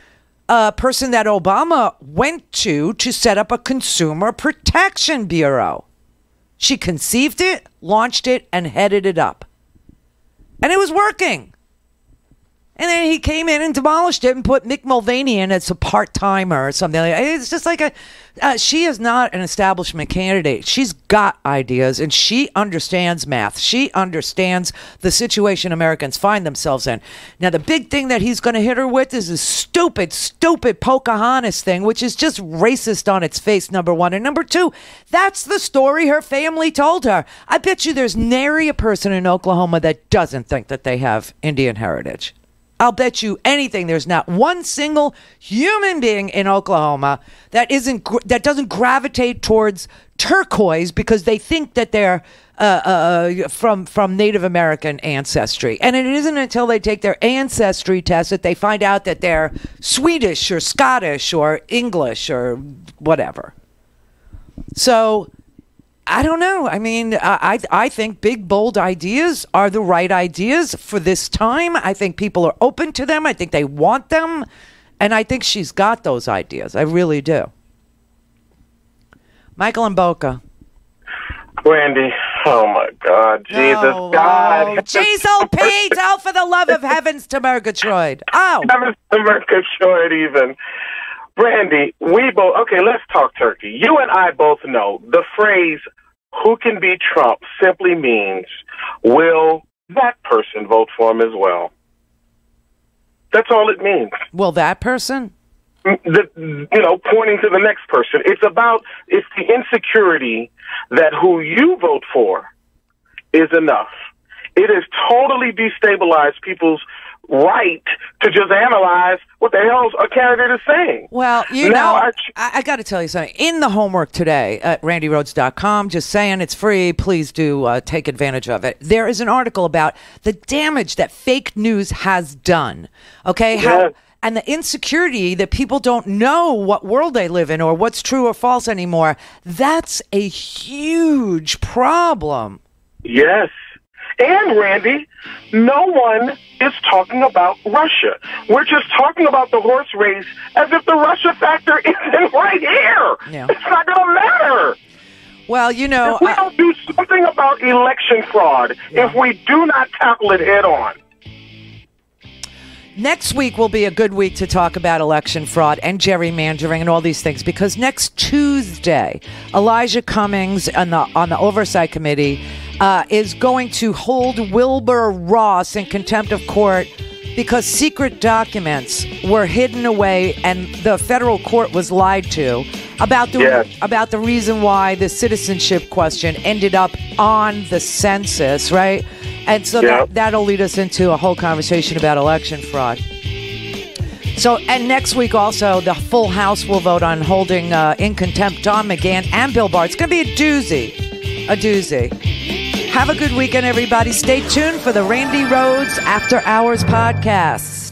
person that Obama went to set up a Consumer Protection Bureau. She conceived it, launched it, and headed it up. And it was working. And then he came in and demolished it and put Mick Mulvaney in as a part-timer or something like that. It's just like a, she is not an establishment candidate. She's got ideas, and she understands math. She understands the situation Americans find themselves in. Now, the big thing that he's going to hit her with is this stupid, stupid Pocahontas thing, which is just racist on its face, number one. And number two, that's the story her family told her. I bet you there's nary a person in Oklahoma that doesn't think that they have Indian heritage. I'll bet you anything there's not one single human being in Oklahoma that doesn't gravitate towards turquoise because they think that they're from Native American ancestry. And it isn't until they take their ancestry test that they find out that they're Swedish or Scottish or English or whatever. So I don't know. I mean, I think big, bold ideas are the right ideas for this time. I think people are open to them. I think they want them. And I think she's got those ideas. I really do. Michael and Boca. Randy, oh my God. Jesus, oh, God. Oh. Jesus, Pete, oh, for the love of heavens to Murgatroyd. Oh. Heavens to Murgatroyd even. Randy, we both, okay, let's talk turkey. You and I both know the phrase, who can beat Trump, simply means, will that person vote for him as well? That's all it means. Will that person? Pointing to the next person. It's about, it's the insecurity that who you vote for is enough. It has totally destabilized people's right to just analyze what the hell a candidate is saying. Well, you now, know, I got to tell you something. In the homework today at RandiRhodes.com, just saying it's free, please do take advantage of it. There is an article about the damage that fake news has done, okay? Yes. And the insecurity that people don't know what world they live in or what's true or false anymore. That's a huge problem. Yes. And, Randy, no one is talking about Russia. We're just talking about the horse race as if the Russia factor isn't right here. Yeah. It's not going to matter. Well, you know, if we don't do something about election fraud, yeah, if we do not tackle it head on. Next week will be a good week to talk about election fraud and gerrymandering and all these things, because next Tuesday, Elijah Cummings on the Oversight Committee is going to hold Wilbur Ross in contempt of court because secret documents were hidden away and the federal court was lied to about the, yes, about the reason why the citizenship question ended up on the census, right? And so yep, that'll lead us into a whole conversation about election fraud. So, and next week also, the full House will vote on holding in contempt Don McGahn and Bill Barr. It's going to be a doozy. A doozy. Have a good weekend, everybody. Stay tuned for the Randy Rhodes After Hours podcast.